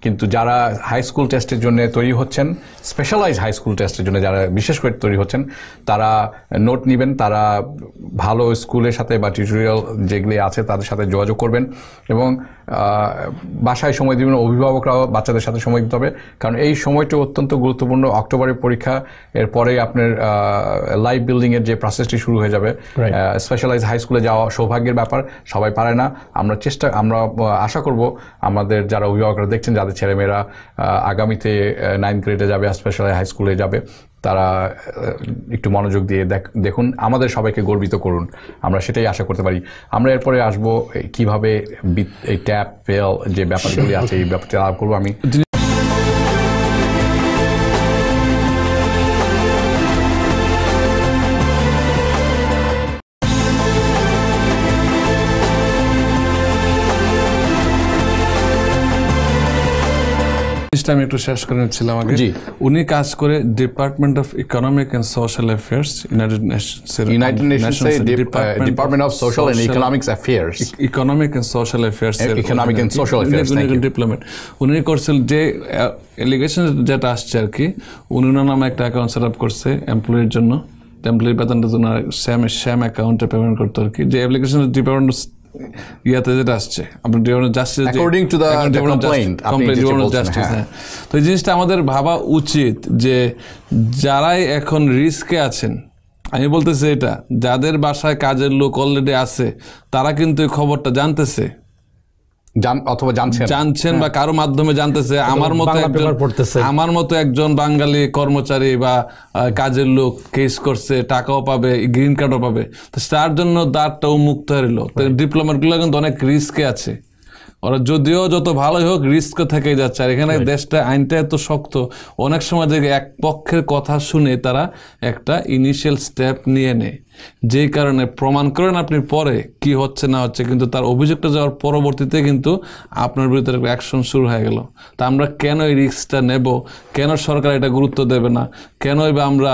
কিন্তু যারা হাই স্কুল টেস্টের জন্য তৈরি হচ্ছেন, স্পেশালাইজ হাই স্কুল টেস্টের জন্য যারা বিশেষ করে তৈরি হচ্ছেন, তারা নোট নেবেন, তারা ভালো স্কুলের সাথে বা টিউটোরিয়াল যেগুলি আছে তাদের সাথে যোগাযোগ করবেন, এবং বাসায় সময় দিবেন, অভিভাবকরাও বাচ্চাদের সাথে সময় দিতে হবে, কারণ এই সময়টি অত্যন্ত গুরুত্বপূর্ণ। অক্টোবরের পরীক্ষা এর পরে আপনার লাইভ বিল্ডিংয়ের যে প্রসেসটি শুরু হয়ে যাবে, স্পেশালাইজ হাই স্কুলে যাওয়া সৌভাগ্যের ব্যাপার, সবাই পারে না। আমরা চেষ্টা আমরা আশা করব আমাদের যারা অভিভাবকরা দেখছেন, যাদের ছেলেমেয়েরা আগামীতে নাইন্থ গ্রেডে যাবে, স্পেশালাইজ হাই স্কুলে যাবে, তারা একটু মনোযোগ দিয়ে দেখুন, আমাদের সবাইকে গর্বিত করুন, আমরা সেটাই আশা করতে পারি। আমরা এরপরে আসবো কিভাবে এই ট্যাপ পেল যে ব্যাপারগুলি আছে এই ব্যাপারটা আলাপ করবো আমি। আমি একটু শেষ করে নিচ্ছিলাম আগে, উনি কাজ করে department of economic and social affairs, United Nations department of social and economic affairs, economic and social affairs, economic and social affairs diplomat. উনি করছেন যে এলিগেশন যেটা আসছে আর কি, উনি ওনার নামে একটা অ্যাকাউন্ট সেট আপ করছে এমপ্লয়ের জন্য, এমপ্লয়ের বেতনটা ওনার স্যাম স্যাম অ্যাকাউন্টে পেমেন্ট করতো আর কি, যে অ্যাপ্লিকেশন ডিপার্টমেন্ট ইয়াতে যেটা আসছে আপনার department justice, according to the complaint, department justice. হ্যাঁ, তো এই জিনিসটা আমাদের ভাবা উচিত যে যারাই এখন রিস্কে আছেন, আমি বলতেছি এটা, যাদের বাসায় কাজের লোক অলরেডি আছে তারা কিন্তু এই খবরটা জানতেছে অথবা জানছেন বা কারো মাধ্যমে জানতেছে। আমার মতো আমার মতো একজন বাঙালি কর্মচারী বা কাজের লোক কেস করছে, টাকাও পাবে, গ্রিন কার্ডও পাবে, তো তার জন্য দ্বারটাও মুক্ত হারিল। ডিপ্লোমেট গুলো কিন্তু অনেক রিস্কে আছে, ওরা যদিও যত ভালোই হোক রিস্ক থেকে যাচ্ছে। আর এখানে দেশটা আইনটা এত শক্ত, অনেক সময় যে এক পক্ষের কথা শুনে তারা একটা ইনিশিয়াল স্টেপ নিয়ে নেয়, যেই কারণে প্রমাণ করেন আপনি পরে কি হচ্ছে না হচ্ছে, কিন্তু তার অভিযোগটা যাওয়ার পরবর্তীতে কিন্তু আপনার বিরুদ্ধে একটা অ্যাকশন শুরু হয়ে গেল। তা আমরা কেন এই রিস্কটা নেব, কেন সরকার এটা গুরুত্ব দেবে না, কেনই বা আমরা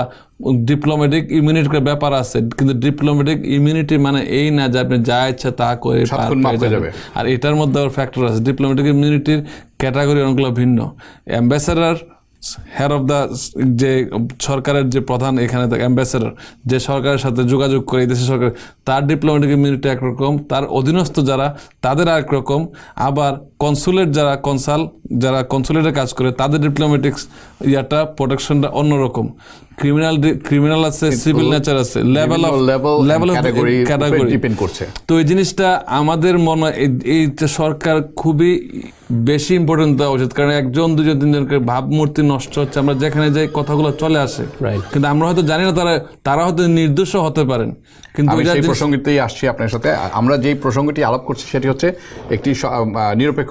ডিপ্লোম্যাটিক ইমিউনিটির ব্যাপার আছে, কিন্তু ডিপ্লোম্যাটিক ইমিউনিটি মানে এই না যে আপনি যা ইচ্ছা তা করে যাবে, আর এটার মধ্যে আবার ফ্যাক্টর আছে। ডিপ্লোম্যাটিক ইমিউনিটির ক্যাটাগরি অনেকগুলো ভিন্ন। অ্যাম্বাসেডার, হেড অফ দ্য যে সরকারের যে প্রধান এখানে অ্যাম্বাসেডার, যে সরকারের সাথে যোগাযোগ করে দেশের সরকার, তার ডিপ্লোম্যাটিক ইমিউনিটি একরকম, তার অধীনস্থ যারা তাদের আর একরকম, আবার কনসুলেট যারা কনসাল যারা কনসুলেটে কাজ করে তাদের ডিপ্লোম্যাটিক ইয়াটা প্রোটেকশনটা অন্যরকম। ক্রিমিনাল ক্রিমিনাল আছে, সিভিল নেচার আছে, level of level of category depend করছে। তো এই জিনিসটা আমাদের মনে এই সরকার খুবই বেশি ইম্পর্টেন্ট দেওয়া উচিত, কারণ একজন দুজন তিনজনকে ভাবমূর্তি নষ্ট হচ্ছে। আমরা যেখানে যাই কথাগুলো চলে আসে, কিন্তু আমরা হয়তো জানি না তারা তারা হয়তো নির্দোষ হতে পারেন। কিন্তু এই প্রসঙ্গতেই আসছি আপনার সাথে, আমরা যে প্রসঙ্গটি আলাপ করছি সেটি হচ্ছে একটি নিরপেক্ষ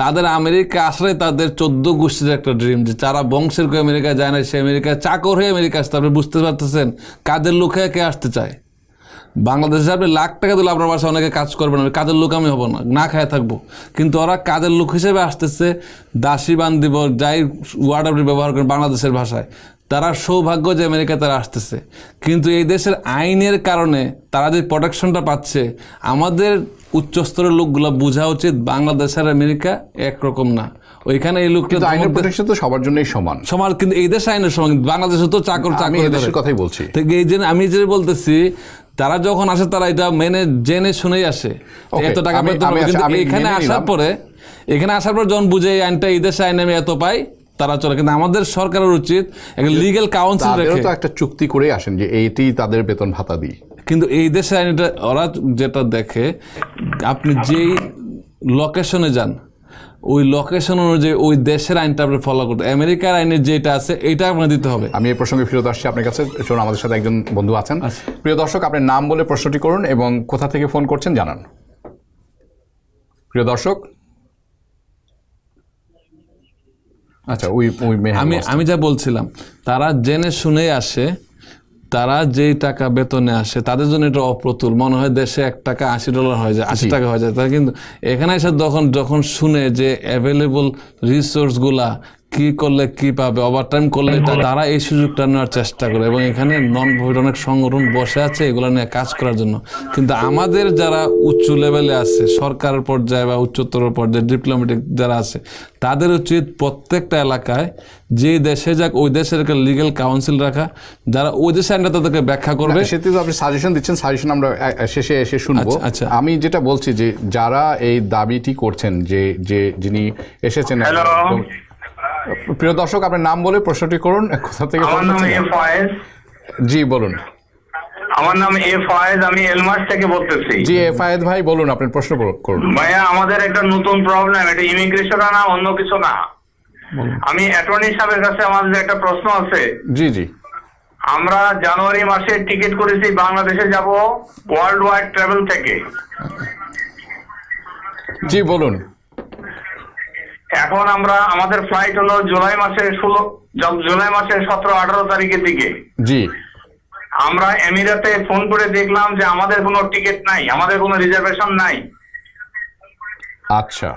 তাদের আমেরিকা আসলে তাদের চোদ্দ গোষ্ঠীর একটা ড্রিম, যে যারা বংশের কেউ আমেরিকা যায় না সে আমেরিকা চাকর হয়ে আমেরিকা আসতে। আপনি বুঝতে পারতেছেন কাদের লোকে কে আসতে চায়। বাংলাদেশে আপনি লাখ টাকা দিলে আপনার বাসায় অনেকে কাজ করবে না, কাজের লোক আমি হবো না, না খায় থাকবো, কিন্তু ওরা কাজের লোক হিসেবে আসতেছে, দাসী বান্ধিব, যাই ওয়ার্ড আপনি ব্যবহার করেন বাংলাদেশের ভাষায়। তারা সৌভাগ্য যে আমেরিকা তারা আসতেছে, কিন্তু এই দেশের আইনের কারণে তারা যে প্রোটেকশনটা পাচ্ছে, আমাদের উচ্চস্তরের লোকগুলো বোঝা উচিত বাংলাদেশ আর আমেরিকা একরকম না। ওইখানে এই লোকটা আইনের প্রোটেকশন তো সবার জন্যই সমান সমান, কিন্তু এই দেশে আইনের সমান, বাংলাদেশে তো চাকর চাকর কথাই বলছি। এই যে আমি যে বলতেছি তারা যখন আসে তারা এটা মেনে জেনে শুনেই আসে, এত টাকা এখানে আসার পরে এখানে আসার পর যখন বুঝে এই আইনটা এই দেশে আইন আমি এত পাই তারা চলে। কিন্তু আমাদের সরকারের উচিত একটা লিগ্যাল কাউন্সিল রেখে তো একটা চুক্তি করে আসেন যে এইটি তাদের বেতন ভাতা দিই, কিন্তু এই দেশে আইনটা ওরা যেটা দেখে আপনি যেই লোকেশনে যান ওই লোকেশন অনুযায়ী ওই দেশের আইনটা আপনি ফলো করতে, আমেরিকার আইনের যেটা আছে এটা আপনাকে দিতে হবে। আমি এই প্রসঙ্গে ফিরত আসছি আপনার কাছে, চলুন আমাদের সাথে একজন বন্ধু আছেন। প্রিয় দর্শক, আপনার নাম বলে প্রশ্নটি করুন এবং কোথা থেকে ফোন করছেন জানান। প্রিয় দর্শক, আচ্ছা ওই আমি আমি যা বলছিলাম তারা জেনে শুনে আসে, তারা যেই টাকা বেতনে আসে তাদের জন্য এটা অপ্রতুল মনে হয়, দেশে এক টাকা আশি ডলার হয়ে যায়, আশি টাকা হয়ে যায় তারা, কিন্তু এখানে এসে যখন যখন শুনে যে অ্যাভেলেবল রিসোর্সগুলা কি করলে কি পাবে, ওভারটাইম করলে তারা এই সুযোগটা নেওয়ার চেষ্টা করে এবং এখানে নন প্রফিট অনেক সংগঠন বসে আছে এগুলো নিয়ে কাজ করার জন্য। কিন্তু আমাদের যারা উচ্চ লেভেলে আছে, সরকার পর্যায়ে বা উচ্চতর পর্যায়ে ডিপ্লোম্যাটিক যারা আছে, তাদের উচিত প্রত্যেকটা এলাকায় যে দেশে যাক ওই দেশের একটা লিগ্যাল কাউন্সিল রাখা, যারা ওই দেশে আইনটা তাদেরকে ব্যাখ্যা করবে। সেটি তো আপনি সাজেশন দিচ্ছেন, সাজেশন আমরা শেষে এসে শুনবো। আচ্ছা, আমি যেটা বলছি যে যারা এই দাবিটি করছেন, যে যে যিনি এসেছেন, প্রিয় দর্শক আপনার নাম বলে প্রশ্নটি করুন, কোথা থেকে? আমার নাম এ ফয়েজ। জি বলুন। আমার নাম এ ফয়েজ, আমি এলমাস থেকে বলতেছি। জি এ ফয়েজ ভাই বলুন, আপনি প্রশ্ন করুন। ভাইয়া আমাদের একটা নতুন প্রবলেম, এটা ইমিগ্রেশন না অন্য কিছু না। আমি অ্যাটর্নি সাহেবের কাছে আমাদের একটা প্রশ্ন আছে। জি জি। আমরা জানুয়ারি মাসে টিকিট করেছি বাংলাদেশে যাব ওয়ার্ল্ড ওয়াইড ট্রাভেল থেকে। জি বলুন। এখন আমরা আমাদের ফ্লাইট হলো জুলাই মাসের ষোলো জুলাই মাসের সতেরো আঠারো তারিখের দিকে। জি। আমরা এমিরাতে ফোন করে দেখলাম যে আমাদের কোনো টিকিট নাই, আমাদের কোনো রিজার্ভেশন নাই। আচ্ছা।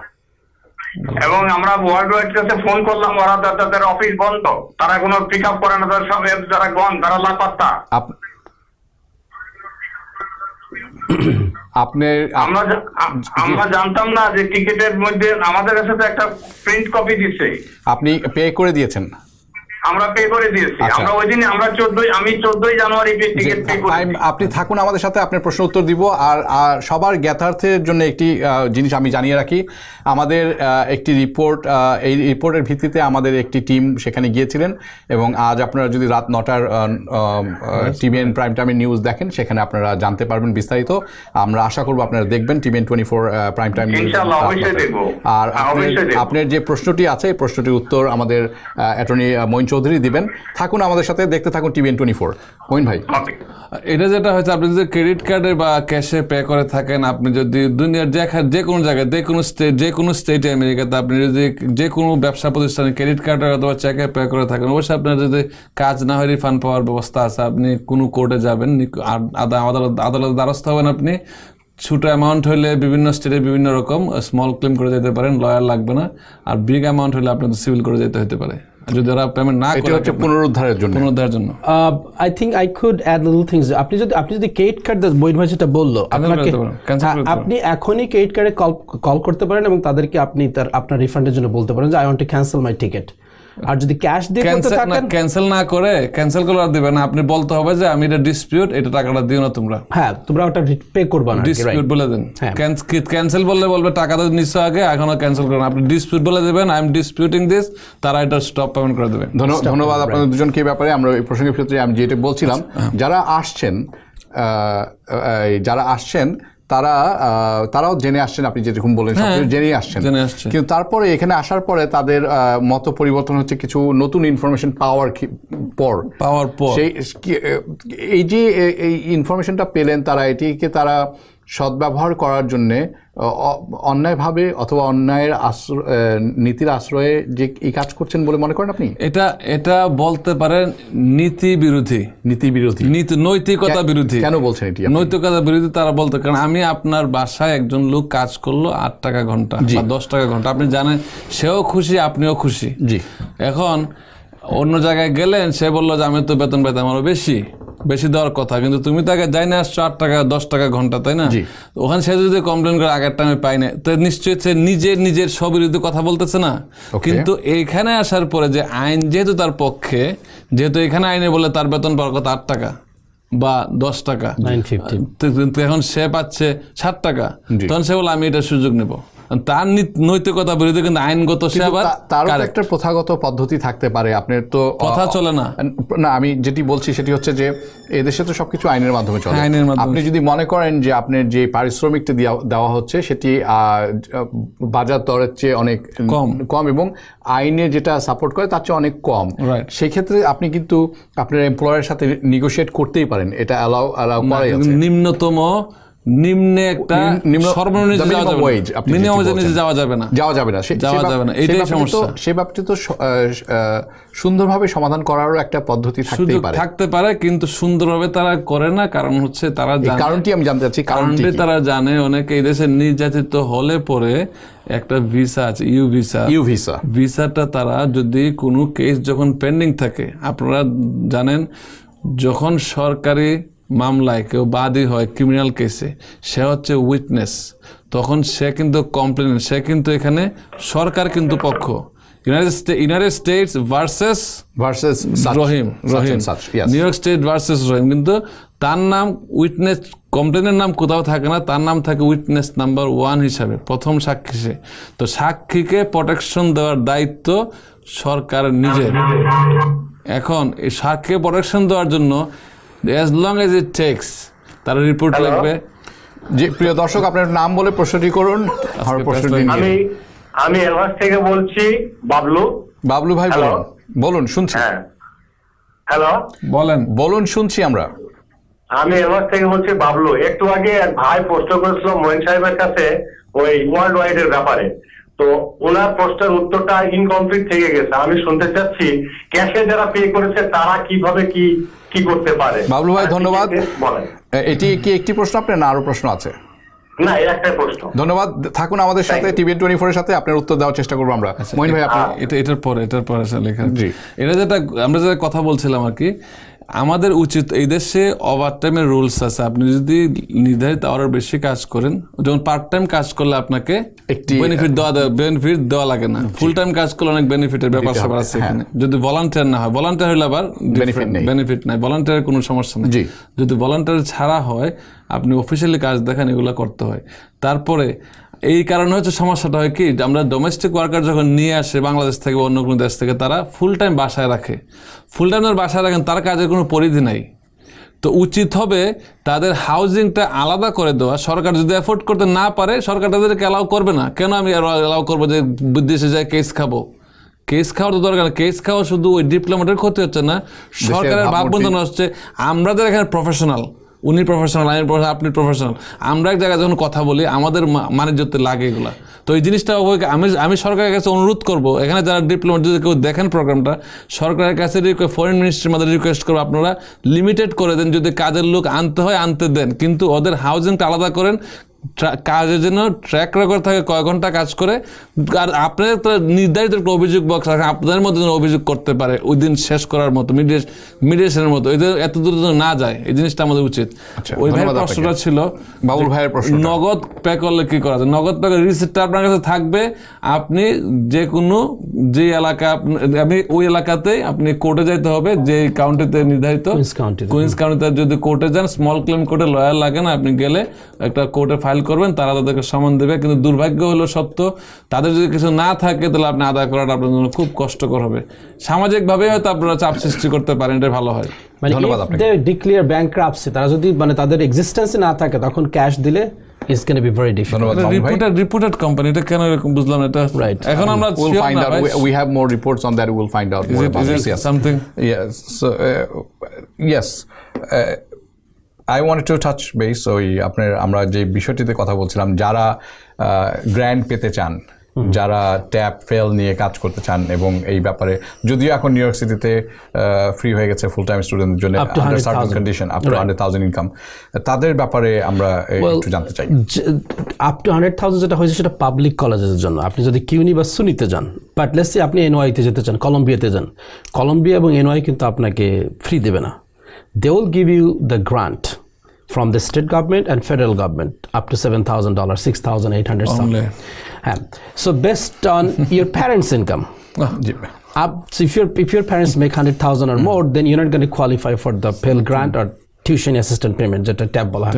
এবং আমরা ওয়ার্ল্ড ওয়াইড কাছে ফোন করলাম, ওরা তাদের অফিস বন্ধ, তারা কোনো পিক আপ করে না, তারা সব যারা গন তারা লাপাত্তা। আপনার আমরা আমরা জানতাম না যে টিকেটের মধ্যে আমাদের কাছে তো একটা প্রিন্ট কপি দিয়েছে। আপনি পে করে দিয়েছেন? আমরা পে করে দিয়েছি। আমরা ওই দিন আমরা চোদ্দই আমি চোদ্দই জানুয়ারি টিকেট পে করি। আপনি থাকুন আমাদের সাথে, আপনার প্রশ্ন উত্তর দিব। আর সবার জ্ঞাতার্থের জন্য একটি জিনিস আমি জানিয়ে রাখি, আমাদের একটি রিপোর্ট, এই রিপোর্টের ভিত্তিতে আমাদের একটি টিম সেখানে গিয়েছিলেন এবং আজ আপনারা যদি রাত নটার টিভিএন প্রাইম টাইমের নিউজ দেখেন সেখানে আপনারা জানতে পারবেন বিস্তারিত। আমরা আশা করব আপনারা দেখবেন টিভিএন টোয়েন্টি ফোর prime time news. আর আপনার যে প্রশ্নটি আছে এই প্রশ্নটির উত্তর আমাদের অ্যাটর্নি মইন চৌধুরী দিবেন। থাকুন আমাদের সাথে, দেখতে থাকুন টিভিএন টোয়েন্টি ফোর। মইন ভাই, এটা যেটা হয়েছে, আপনি যদি ক্রেডিট কার্ডে বা ক্যাশে পে করে থাকেন, আপনি যদি দুনিয়ার যে কোনো জায়গায় যে কোনো স্টেট যে কোনো স্টেটে আমেরিকাতে আপনি যদি যে কোনো ব্যবসা প্রতিষ্ঠানে ক্রেডিট কার্ডে অথবা চেকে পে করে থাকেন, অবশ্যই আপনার যদি কাজ না হয় রিফান্ড পাওয়ার ব্যবস্থা আছে। আপনি কোনো কোর্টে যাবেন, আদালত আদালতের দ্বারস্থ হবেন, আপনি ছোটো অ্যামাউন্ট হলে বিভিন্ন স্টেটে বিভিন্ন রকম স্মল ক্লেম করে যেতে পারেন, লয়ার লাগবে না। আর বিগ অ্যামাউন্ট হলে আপনার সিভিল করে যেতে হতে পারে। আপনি যদি আপনি যদি ক্রেডিট কার্ড যেটা বললো আপনাকে, আপনি এখনই ক্রেডিট কার্ডে কল কল করতে পারেন এবং তাদেরকে আপনি তার আপনার রিফান্ডের জন্য বলতে পারেন যে I want to cancel my ticket. আর যদি ক্যাশ দিয়ে করতে থাকেন, ক্যান্সেল না করে ক্যান্সেল করে দিবে না, আপনি বলতে হবে যে আমি এটা ডিসপিউট, এটা টাকাটা দিও না তোমরা। হ্যাঁ, তোমরা ওটা পে করবে না, ডিসপিউট বলে দেন। ক্যান্সেল বললে বলবে টাকাটা নিছো আগে, এখনো ক্যান্সেল করেন। আপনি ডিসপিউট বলে দেবেন আই এম ডিসপিউটিং দিস, তারা এটা স্টপ পেমেন্ট করে দেবেন। ধন্যবাদ আপনাদের দুজনকে। এই ব্যাপারে আমরা এই প্রসঙ্গের ক্ষেত্রে আমি যেটা বলছিলাম, যারা আসছেন যারা আসছেন তারা তারাও জেনে আসছেন, আপনি যেরকম বলেন জেনেই আসছেন, কিন্তু তারপরে এখানে আসার পরে তাদের মত পরিবর্তন হচ্ছে কিছু নতুন ইনফরমেশন পাওয়ার পর পাওয়ার পর সেই এই যে এই ইনফরমেশনটা পেলেন, তারা এটিকে তারা সদ্ব্যবহার করার জন্যে অন্যায়ভাবে অথবা অন্যায়ের আশ্রয় নীতির আশ্রয়ে যে এই কাজ করছেন বলে মনে করেন আপনি? এটা এটা বলতে পারেন নীতি বিরোধী, নীতি বিরোধী নীতি নৈতিকতা বিরোধী। কেন বলছেন এটি নৈতিকতা বিরোধী তারা বলতে? কারণ আমি আপনার বাসায় একজন লোক কাজ করলো আট টাকা ঘন্টা বা দশ টাকা ঘন্টা, আপনি জানেন সেও খুশি আপনিও খুশি। জি। এখন অন্য জায়গায় গেলেন, সে বললো যে আমি তো বেতন পেতাম আরো বেশি বেশি দেওয়ার কথা, কিন্তু তুমি তো আগে যাই না আসছো আট টাকা দশ টাকা ঘন্টা, তাই না? ওখানে সে যদি কমপ্লেন করে আগের টাইমে পাই না, তো নিশ্চয়ই সে নিজের নিজের স্ববিরুদ্ধে কথা বলতেছে না। কিন্তু এইখানে আসার পরে যে আইন যেহেতু তার পক্ষে, যেহেতু এখানে আইনে বলে তার বেতন পাওয়ার কথা আট টাকা বা দশ টাকা, এখন সে পাচ্ছে ষাট টাকা, তখন সে বলে আমি এটা সুযোগ নেব। তার নৈতিকতা বিরোধী, কিন্তু আইনগত একটা প্রথাগত পদ্ধতি থাকতে পারে। আপনার তো কথা চলে না। না, আমি যেটি বলছি সেটি হচ্ছে যে এদেশে তো সবকিছু আইনের মাধ্যমে চলে। আপনি যদি মনে করেন যে আপনার যে পারিশ্রমিকটা দেওয়া হচ্ছে সেটি বাজার দরের চেয়ে অনেক কম কম এবং আইনে যেটা সাপোর্ট করে তার চেয়ে অনেক কম, সেক্ষেত্রে আপনি কিন্তু আপনার এমপ্লয়ারের সাথে নেগোশিয়েট করতেই পারেন। এটা অ্যালাউ অ্যালাউ করে নিম্নতম নিম্নে একটা সর্বনিম্ন ওয়েজ আপনি মিনিমাম ওয়েজে যাওয়া যাবে না যাওয়া যাবে না যাওয়া যাবে না এটাই সমস্যা সেই ব্যাপারটি তো সুন্দরভাবে সমাধান করারও একটা পদ্ধতি থাকতেই পারে থাকতে পারে কিন্তু সুন্দরভাবে তারা করে না কারণ হচ্ছে তারা জানে কারণটি আমি জানতে চাচ্ছি কারণটি তারা জানে অনেকে এই দেশে নির্যাতিত হলে পরে একটা ভিসা আছে ইউ ভিসা ইউ ভিসা ভিসাটা তারা যদি কোনো কেস যখন পেন্ডিং থাকে আপনারা জানেন যখন সরকারি মামলায় কেউ বাদী হয় ক্রিমিনাল কেসে সে হচ্ছে উইটনেস তখন সে কিন্তু কমপ্লেনেন্ট সে কিন্তু এখানে সরকার কিন্তু পক্ষ United State United States versus versus Rahim Rahim New York state versus Rahim কিন্তু তার নাম উইটনেস কমপ্লেনের নাম কোথাও থাকে না তার নাম থাকে উইটনেস নাম্বার ওয়ান হিসাবে প্রথম সাক্ষী সে তো সাক্ষীকে প্রোটেকশন দেওয়ার দায়িত্ব সরকার নিজের এখন এই সাক্ষীকে প্রোটেকশন দেওয়ার জন্য as long as it takes তার রিপোর্ট লাগবে যে প্রিয় দর্শক আপনার নাম বলে প্রশ্নটি করুন আর প্রশ্নটি আমি আমি এলভাস থেকে বলছি বাবলু বাবলু ভাই বলুন বলুন শুনছি হ্যাঁ হ্যালো বলেন বলুন শুনছি আমরা আমি এলভাস থেকে বলছি বাবলু একটু আগে ভাই প্রশ্ন করেছিল মঈন সাহেবের কাছে ওই ওয়ার্ল্ড ওয়াইড এর ব্যাপারে তো ওনার প্রশ্নের উত্তরটা ইনকমপ্লিট থেকে গেছে আমি শুনতে চাচ্ছি ক্যাশে যারা পে করেছে তারা কিভাবে কি কি করতে পারে বাবলু ভাই ধন্যবাদ এটি কি একটি প্রশ্ন আপনার না আরো প্রশ্ন আছে না এই একটা প্রশ্ন ধন্যবাদ থাকুন আমাদের সাথে টিভি টোয়েন্টি ফোর এর সাথে আপনার উত্তর দেওয়ার চেষ্টা করব আমরা মঈন ভাই আপনি এটা এটার পরে এটার পরে আসলে লেখা জি এটা যেটা আমরা যেটা কথা বলছিলাম আর কি আমাদের উচিত এই দেশে ওভার টাইমের রুলস আছে আপনি যদি নির্ধারিত আওয়ারের বেশি কাজ করেন যখন পার্ট টাইম কাজ করলে আপনাকে একটি বেনিফিট দেওয়া বেনিফিট দেওয়া লাগে না ফুল টাইম কাজ করলে অনেক বেনিফিটের ব্যাপার সবার আছে এখানে যদি ভলান্টিয়ার না হয় ভলান্টিয়ার হলে আবার বেনিফিট নেই বেনিফিট নাই ভলান্টিয়ারের কোনো সমস্যা নেই যদি ভলান্টিয়ার ছাড়া হয় আপনি অফিসিয়ালি কাজ দেখেন এগুলো করতে হয় তারপরে এই কারণে হচ্ছে সমস্যাটা হয় কি আমরা ডোমেস্টিক ওয়ার্কার যখন নিয়ে আসে বাংলাদেশ থেকে অন্য কোনো দেশ থেকে তারা ফুল টাইম বাসায় রাখে ফুল টাইম যারা বাসায় রাখেন তার কাজের কোনো পরিধি নাই তো উচিত হবে তাদের হাউজিংটা আলাদা করে দেওয়া সরকার যদি এফোর্ড করতে না পারে সরকার তাদেরকে অ্যালাউ করবে না কেন আমি অ্যালাউ করবো যে বিদেশে যায় কেস খাবো কেস খাওয়ার তো দরকার কেস খাওয়া শুধু ওই ডিপ্লোমেটের ক্ষতি হচ্ছে না সরকারের ভাববন্ধন হচ্ছে আমরা যারা এখানে প্রফেশনাল উনি প্রফেশনাল আমি আপনি প্রফেশনাল আমরা এক জায়গায় যখন কথা বলি আমাদের মানিজ্যতে লাগে এগুলা তো এই জিনিসটা আমি আমি সরকারের কাছে অনুরোধ করব এখানে যারা ডিপ্লোমা যদি কেউ দেখেন প্রোগ্রামটা সরকারের কাছে ফরেন মিনিস্ট্রির মধ্যে রিকোয়েস্ট করবো আপনারা লিমিটেড করে দেন যদি কাজের লোক আনতে হয় আনতে দেন কিন্তু ওদের হাউজিংটা আলাদা করেন কাজের জন্য ট্র্যাক রেকর্ড থাকে কয় ঘন্টা কাজ করে আর আপনাদের তো নির্ধারিত একটা অভিযোগ বক্স রাখেন আপনাদের মধ্যে যেন অভিযোগ করতে পারে ওই দিন শেষ করার মতো মিডিয়েশন মিডিয়েশনের মতো এত দূর না যায় এই জিনিসটা আমাদের উচিত ওই ভাইয়ের প্রশ্নটা ছিল বাবুল ভাইয়ের প্রশ্ন নগদ পে করলে কি করা যায় নগদ পে রিসিপ্টটা আপনার কাছে থাকবে আপনি যে কোনো যে এলাকা আপনি ওই এলাকাতেই আপনি কোর্টে যাইতে হবে যে কাউন্টিতে নির্ধারিত কুইন্স কাউন্টিতে যদি কোর্টে যান স্মল ক্লেম কোর্টে লয়ার লাগে না আপনি গেলে একটা কোর্টে ফাইল করবেন তারা তাদেরকে সম্মান দেবে কিন্তু দুর্ভাগ্য হলো সত্য তাদের যদি কিছু না থাকে তাহলে আপনি আদায় করাটা আপনার জন্য খুব কষ্টকর হবে সামাজিকভাবে হয়তো আপনারা চাপ সৃষ্টি করতে পারেন এটা ভালো হয় মানে যদি ডিক্লেয়ার ব্যাংক্রাপসি তারা যদি মানে তাদের এক্সিস্টেন্স না থাকে তখন ক্যাশ দিলে it's going to be very difficult reported reported company এটা কেন এরকম বুঝলাম এটা right এখন আমরা we'll find out we, we have more reports on that we will find out more about this yes something yes so uh, yes uh, I wanted to touch base so আপনার আমরা যে বিষয়টিতে কথা বলছিলাম যারা grand পেতে চান যারা ট্যাপ ফেল নিয়ে কাজ করতে চান এবং এই ব্যাপারে যদিও এখন নিউ ইয়র্ক সিটিতে ফ্রি হয়ে গেছে ফুল টাইম স্টুডেন্টদের জন্য under certain condition up to hundred thousand income তাদের ব্যাপারে আমরা একটু জানতে চাই আপ টু হান্ড্রেড থাউজেন্ড যেটা হয়েছে সেটা পাবলিক কলেজের জন্য আপনি যদি কিউনি বা সুনিতে যান বাট লেটস সে আপনি এনওয়াইতে যেতে চান কলম্বিয়াতে যান কলম্বিয়া এবং এনওয়াই কিন্তু আপনাকে ফ্রি দেবে না they will give you the grant from the state government and federal government up to seven thousand dollars, six thousand eight hundred dollars something. Yeah. So based on your parents' income. Up, so if, if your parents make one hundred thousand dollars or more, then you're not going to qualify for the Pell Grant or tuition assistant payment যেটা TAP বলা হয়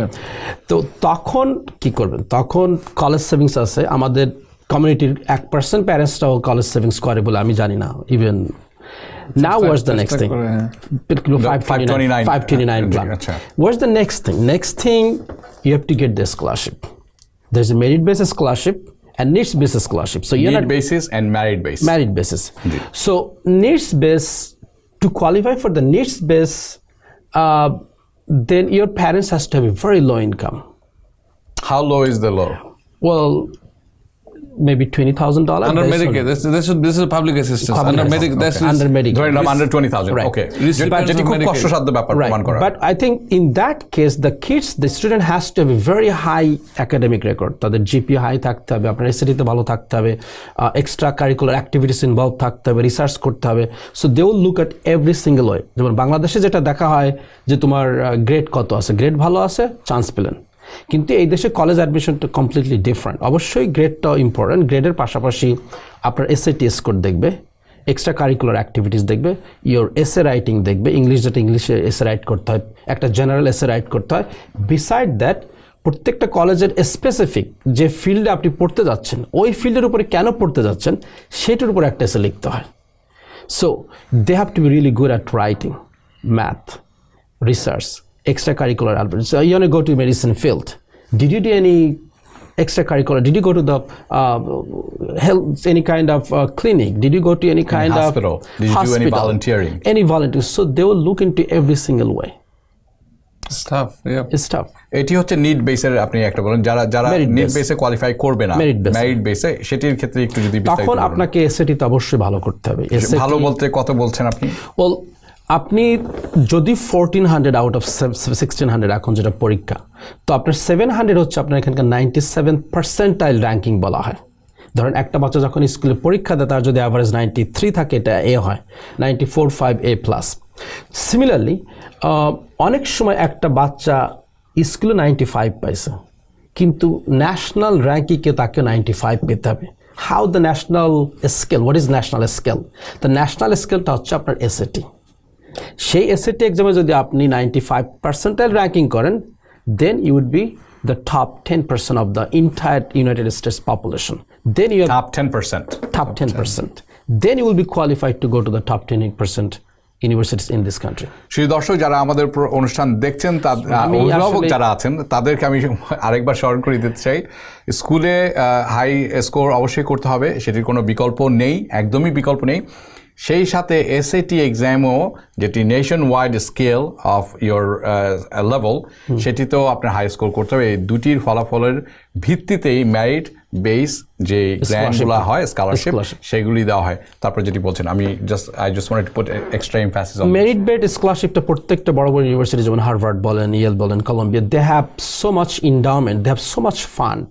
তো তখন কী করবেন তখন college savings আছে আমাদের কমিউনিটির এক পার্সেন্ট প্যারেন্টসরাও কলেজ সেভিংস করে বলে আমি জানি না even now what's the next thing five twenty-nine plan what's the next thing next thing you have to get the scholarship there's a merit basis scholarship and needs basis scholarship so you're not merit basis and merit basis merit basis so needs based to qualify for the needs based uh then your parents has to have a very low income How low is the low? Well, maybe twenty thousand dollars. Under Medicare, this, this, is, this is public assistance. Public under Medicare, this okay. is under Medicare. Under twenty thousand dollars. Right. Okay. Right. But I think in that case, the kids, the student has to have a very high academic record. The G P A high thakte hobe, apnar S A T te bhalo thakte hobe, extracurricular activities involved thakte hobe, research korte hobe. So they will look at every single way. Jemon Bangladeshe jeta dekha hoy je tomar grade koto ache, grade bhalo ache, chance pelan. কিন্তু এই দেশে college অ্যাডমিশনটা completely different অবশ্যই গ্রেডটা important গ্রেডের পাশাপাশি আপনার SAT score দেখবে extra curricular activities দেখবে your essay writing দেখবে ইংলিশ যেটা ইংলিশে এসএ রাইট করতে হয় একটা জেনারেল এসএ রাইট করতে হয় বিসাইড দ্যাট প্রত্যেকটা কলেজের স্পেসিফিক যে ফিল্ডে আপনি পড়তে যাচ্ছেন ওই ফিল্ডের উপরে কেন পড়তে যাচ্ছেন সেটার উপর একটা এসএ লিখতে হয় so they have to be really good at writing math research extracurricular activities. So you want to go to medicine field. Did you do any extracurricular? Did you go to the uh, health, any kind of uh, clinic? Did you go to any kind of hospital? Did you do any volunteering? Any volunteering. So they will look into every single way. It's tough. Yeah. It's tough. Eti hocche need based er apni ekta bolen jara jara need based e qualify korbe na merit based e shetir khetre ekটু jodi bistarit tokhon apnake S A T te obosshoi bhalo korte hobe. Bhalo bolte koto bolchen apni? Well, আপনি যদি fourteen hundred out of sixteen hundred এখন যেটা পরীক্ষা তো আপনার seven hundred হচ্ছে আপনার এখানকার ninety-seventh percentile ranking বলা হয় ধরেন একটা বাচ্চা যখন স্কুলে পরীক্ষা দেয় তার যদি এভারেজ ninety-three থাকে এটা এ হয় ninety-four point five A plus similarly অনেক সময় একটা বাচ্চা স্কুলে ninety-five পাইছে কিন্তু ন্যাশনাল র‍্যাঙ্কিংকে তাকে ninety-five পেতে হবে how the national scale what is national scale the national স্কেলটা হচ্ছে আপনার এসএটি সেই S A T exam যদি আপনি ninety-five percentile ranking করেন then you would be the top ten percent of the entire United States population then you are top ten percent top ten percent then you will be qualified to go to the top ten percent universities in this country সেই দর্শক যারা আমাদের অনুষ্ঠান দেখছেন তাদের অভিভাবক যারা আছেন তাদেরকে আমি আরেকবার স্মরণ করে দিতে চাই স্কুলে হাই স্কোর অবশ্যই করতে হবে সেটির কোনো বিকল্প নেই একদমই বিকল্প নেই সেই সাথে S A T এক্সামও যেটি nationwide scale of your level সেটিতেও আপনার হাই স্কোর করতে হবে এই দুটির ফলাফলের ভিত্তিতেই মেরিট বেস যে গ্র্যান্ডগুলো হয় স্কলারশিপ সেগুলি দেওয়া হয় তারপর যেটি বলছেন আমি just I just wanted to put extra emphasis on merit base স্কলারশিপটা প্রত্যেকটা বড় বড় ইউনিভার্সিটি যেমন হার্ভার্ড বলেন ইয়েল বলেন কলম্বিয়া they have so much endowment they have so much fund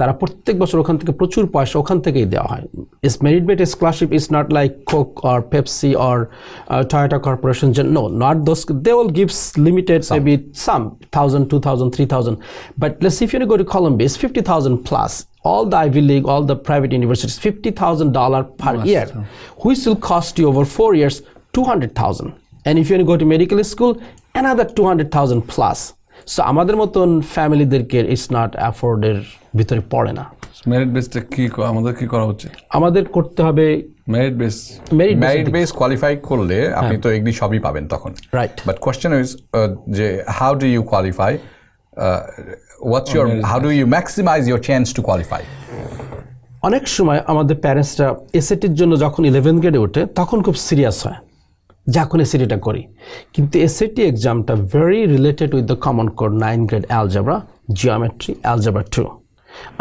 তারা প্রত্যেক বছর ওখান থেকে প্রচুর পয়সা ওখান থেকেই দেওয়া হয় is merit base scholarship is not like Coke or Pepsi or Toyota corporation no not those they will give limited maybe some one thousand, two thousand, three thousand but let's if you go to কলম্বিয়া is fifty thousand plus all the আইভি লিগ all the private universities fifty thousand dollars per year which will cost you over four years two hundred thousand and if you go to medical school another two hundred thousand plus so আমাদের মতন ফ্যামিলিদেরকে it's not অ্যাফোর্ডের ভিতরে পড়ে না merit বেসটা কি আমাদের কি করা হচ্ছে আমাদের করতে হবে merit base merit base qualify করলে আপনি তো এগুলি সবই পাবেন তখন রাইট বাট কোশ্চেন ইজ যে how do you qualify what's your how do you maximize your chance to qualify অনেক সময় আমাদের প্যারেন্টসরা এসএটির জন্য যখন eleventh গ্রেডে ওঠে তখন খুব সিরিয়াস হয় যখন এসএটিটা করি কিন্তু এসএটি এক্সামটা very related with the common core ninth grade algebra geometry algebra two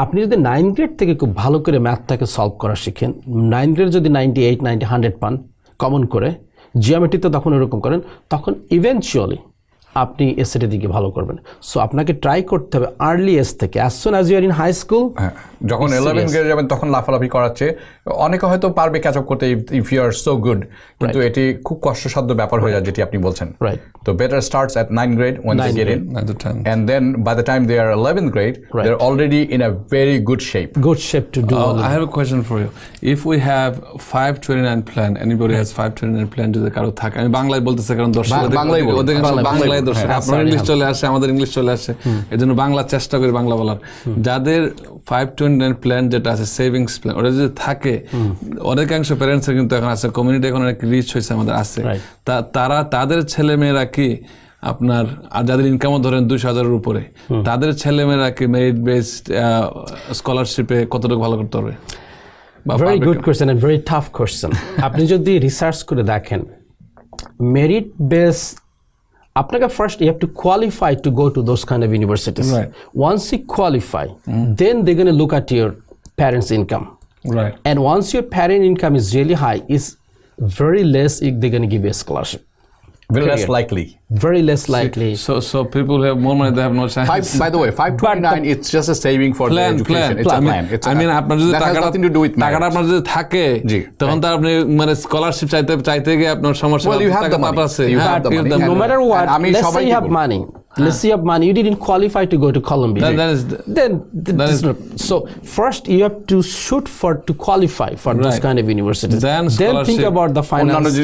আপনি যদি ninth গ্রেড থেকে খুব ভালো করে ম্যাথটাকে সলভ করা শিখেন ninth গ্রেড যদি ninety-eight, ninety, one hundred পান কমন করে জিওমেট্রিতে তখন এরকম করেন তখন ইভেন্টুয়ালি আপনি এসএটি দিকে ভালো করবেন সো আপনাকে ট্রাই করতে হবে আর্লি এজ থেকে as soon as you are in high school যখন eleventh গ্রেডে যাবেন তখন লাফালাফি করাচ্ছে অনেকে হয়তো পারবে ক্যাচ আপ করতে if you are so good কিন্তু এটি খুব কষ্টসাধ্য ব্যাপার হয়ে যায় যেটি আপনি বলছেন রাইট তো better starts at ninth grade when they get in and then by the time they are eleventh grade they are already in a very good shape good shape to do I have a question for you if we have five twenty-nine plan anybody has five twenty-nine plan যদি কারো থাকে আমি বাংলায় বলতেছি কারণ দর্শকদের বাংলায় ওদের বাংলায় দর্শক আপনার ইংলিশ চলে আসে আমাদের ইংলিশ চলে আসে এজন্য বাংলা চেষ্টা করি বাংলা বলার যাদের five twenty-nine প্ল্যান যেটা আছে সেভিংস প্ল্যান ওরা যদি থাকে অনেকাংশ প্যারেন্টস কিন্তু এখন আছে কমিউনিটি এখন অনেক রিচ হয়েছে আমাদের আছে তারা তাদের ছেলেমেয়েরা কি আপনার যাদের ইনকামও ধরেন দুশো হাজারের উপরে তাদের ছেলেমেয়েরা কি মেরিট বেসড স্কলারশিপে কতটুকু ভালো করতে হবে very good question and very tough question আপনি যদি রিসার্চ করে দেখেন merit based apnaka first you have to qualify to go to those kind of universities. Right. Once you qualify, mm. then they're going to look at your parents' income. Right. And once your parent income is really high, it's very less if they're going to give you a scholarship. Very Period. less likely. Very less likely. So, so people who have more money, they have no chance. Five, by the way, five twenty-nine, it's just a saving for plan, their education. Plan, it's plan. a plan. It's I mean, I mean, that has nothing to do with marriage. Well, you have the money. You have the money. No matter what, let's say you have money. Let's say you have money. You didn't qualify to go to Columbia. That, that is the, then th that is not. So first you have to shoot for to qualify for right. this kind of university. Then, then think about the finance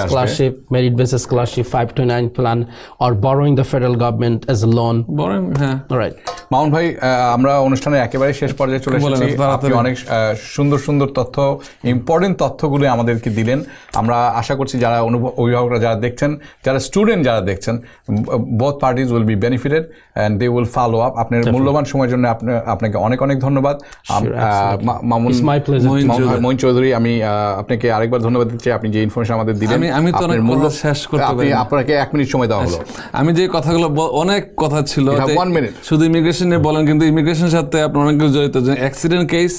scholarship, merit based scholarship, five twenty-nine plan, or borrowing the federal government as a loan. Borrowing. Yeah. All right. Maun bhai, amra onushtane ekebare shesh porjaye chole eshechi. Apni onek sundor sundor তথ্য important তথ্যগুলো আমাদেরকে দিলেন। আমরা আশা করছি যারা অভিভাবকরা যারা দেখছেন, যারা স্টুডেন্ট যারা দেখছেন, both parties will be benefited and they will follow up. আপনার মূল্যবান সময়ের জন্য আপনাকে অনেক অনেক ধন্যবাদ। মামুন মঈন চৌধুরী, আমি আপনাকে আরেকবার ধন্যবাদ দিচ্ছি, আপনি যে ইনফরমেশন আমাদের দিলেন। আমি আমি তো অনেক মূল্য শেষ করতে পারি। আপনাকে এক মিনিট সময় দেওয়া হলো। আমি যে কথাগুলো অনেক কথা ছিল, শুধু ইমিগ্রেশন নিয়ে বলেন, কিন্তু ইমিগ্রেশন সাথে আপনার অনেক কিছু জড়িত, যে অ্যাক্সিডেন্ট কেস,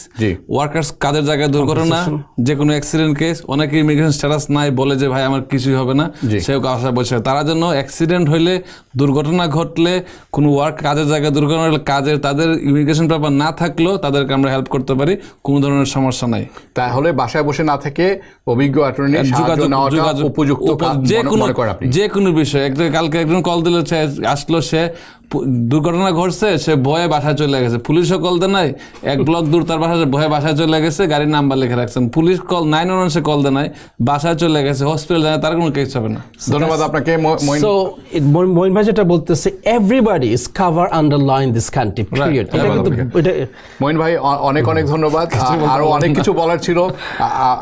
ওয়ার্কার্স কাজের জায়গায় দুর্ঘটনা, যে কোনো অ্যাক্সিডেন্ট কেস, অনেকে ইমিগ্রেশন স্ট্যাটাস নাই, বলে যে ভাই আমার কিছুই হবে না, সেও আশা বসে। তারা জন্য অ্যাক্সিডেন্ট হইলে, দুর্ঘটনা ঘটলে, কোনো ওয়ার্ক কাজের জায়গায় দুর্ঘটনা হলে, কাজের তাদের ইমিগ্রেশন পেপার না থাকলেও তাদেরকে আমরা হেল্প করতে পারি, কোনো ধরনের সমস্যা নাই। তাহলে বাসায় বসে না থেকে অভিজ্ঞ অ্যাটর্নি উপযুক্ত যে কোনো যে কোনো বিষয়। একজন কালকে একজন কল দিল, আসলো, সে দুর্ঘটনা ঘটছে, সে ভয়ে বাসায় চলে গেছে, পুলিশও কল দেয় নাই, এক ব্লক দূর তার বাসায় ভয়ে বাসায় চলে গেছে, গাড়ির নাম্বার লিখে রাখছেন, পুলিশ কল নাইন ওয়ান সে কল দেয় নাই, বাসায় চলে গেছে, হসপিটাল যায়, তার কোনো কেস হবে না। ধন্যবাদ আপনাকে। সো মঈন ভাই যেটা বলতেছে, everybody is cover under law in this country, period. Moin ভাই অনেক অনেক ধন্যবাদ, আরো অনেক কিছু বলার ছিল,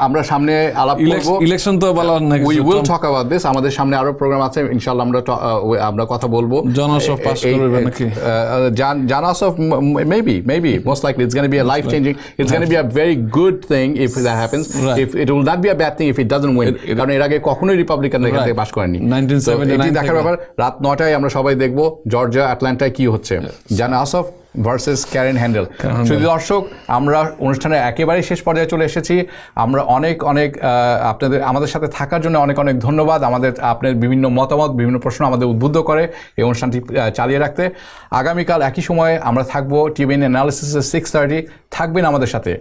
আমরা সামনে আলাপ করব, ইলেকশন তো বলার না, we will talk about this, আমাদের সামনে আরো প্রোগ্রাম আছে, ইনশাআল্লাহ আমরা আমরা কথা বলবো। জন অসফ পাস Uh, Jon Ossoff, maybe, maybe, most likely, it's going to be a life-changing. It's going to be a very good thing if that happens. Right. If it will not be a bad thing if it doesn't win. Because it is a Republican Republican. nineteen seventy-nine. At night, we will see Georgia, Atlanta, what happens. Jon Ossoff versus ক্যারেন হ্যান্ডেল। শুধু দর্শক, আমরা অনুষ্ঠানের একেবারে শেষ পর্যায়ে চলে এসেছি। আমরা অনেক অনেক আপনাদের আমাদের সাথে থাকার জন্য অনেক অনেক ধন্যবাদ। আমাদের আপনার বিভিন্ন মতামত, বিভিন্ন প্রশ্ন আমাদের উদ্বুদ্ধ করে এই অনুষ্ঠানটি চালিয়ে রাখতে। আগামীকাল একই সময়ে আমরা থাকবো টিভি অ্যানালিসিসে সিক্স থার্টি, থাকবেন আমাদের সাথে।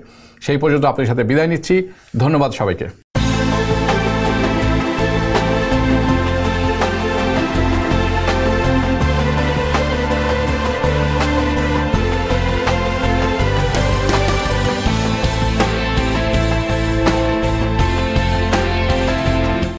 সেই পর্যন্ত আপনাদের সাথে বিদায় নিচ্ছি। ধন্যবাদ সবাইকে।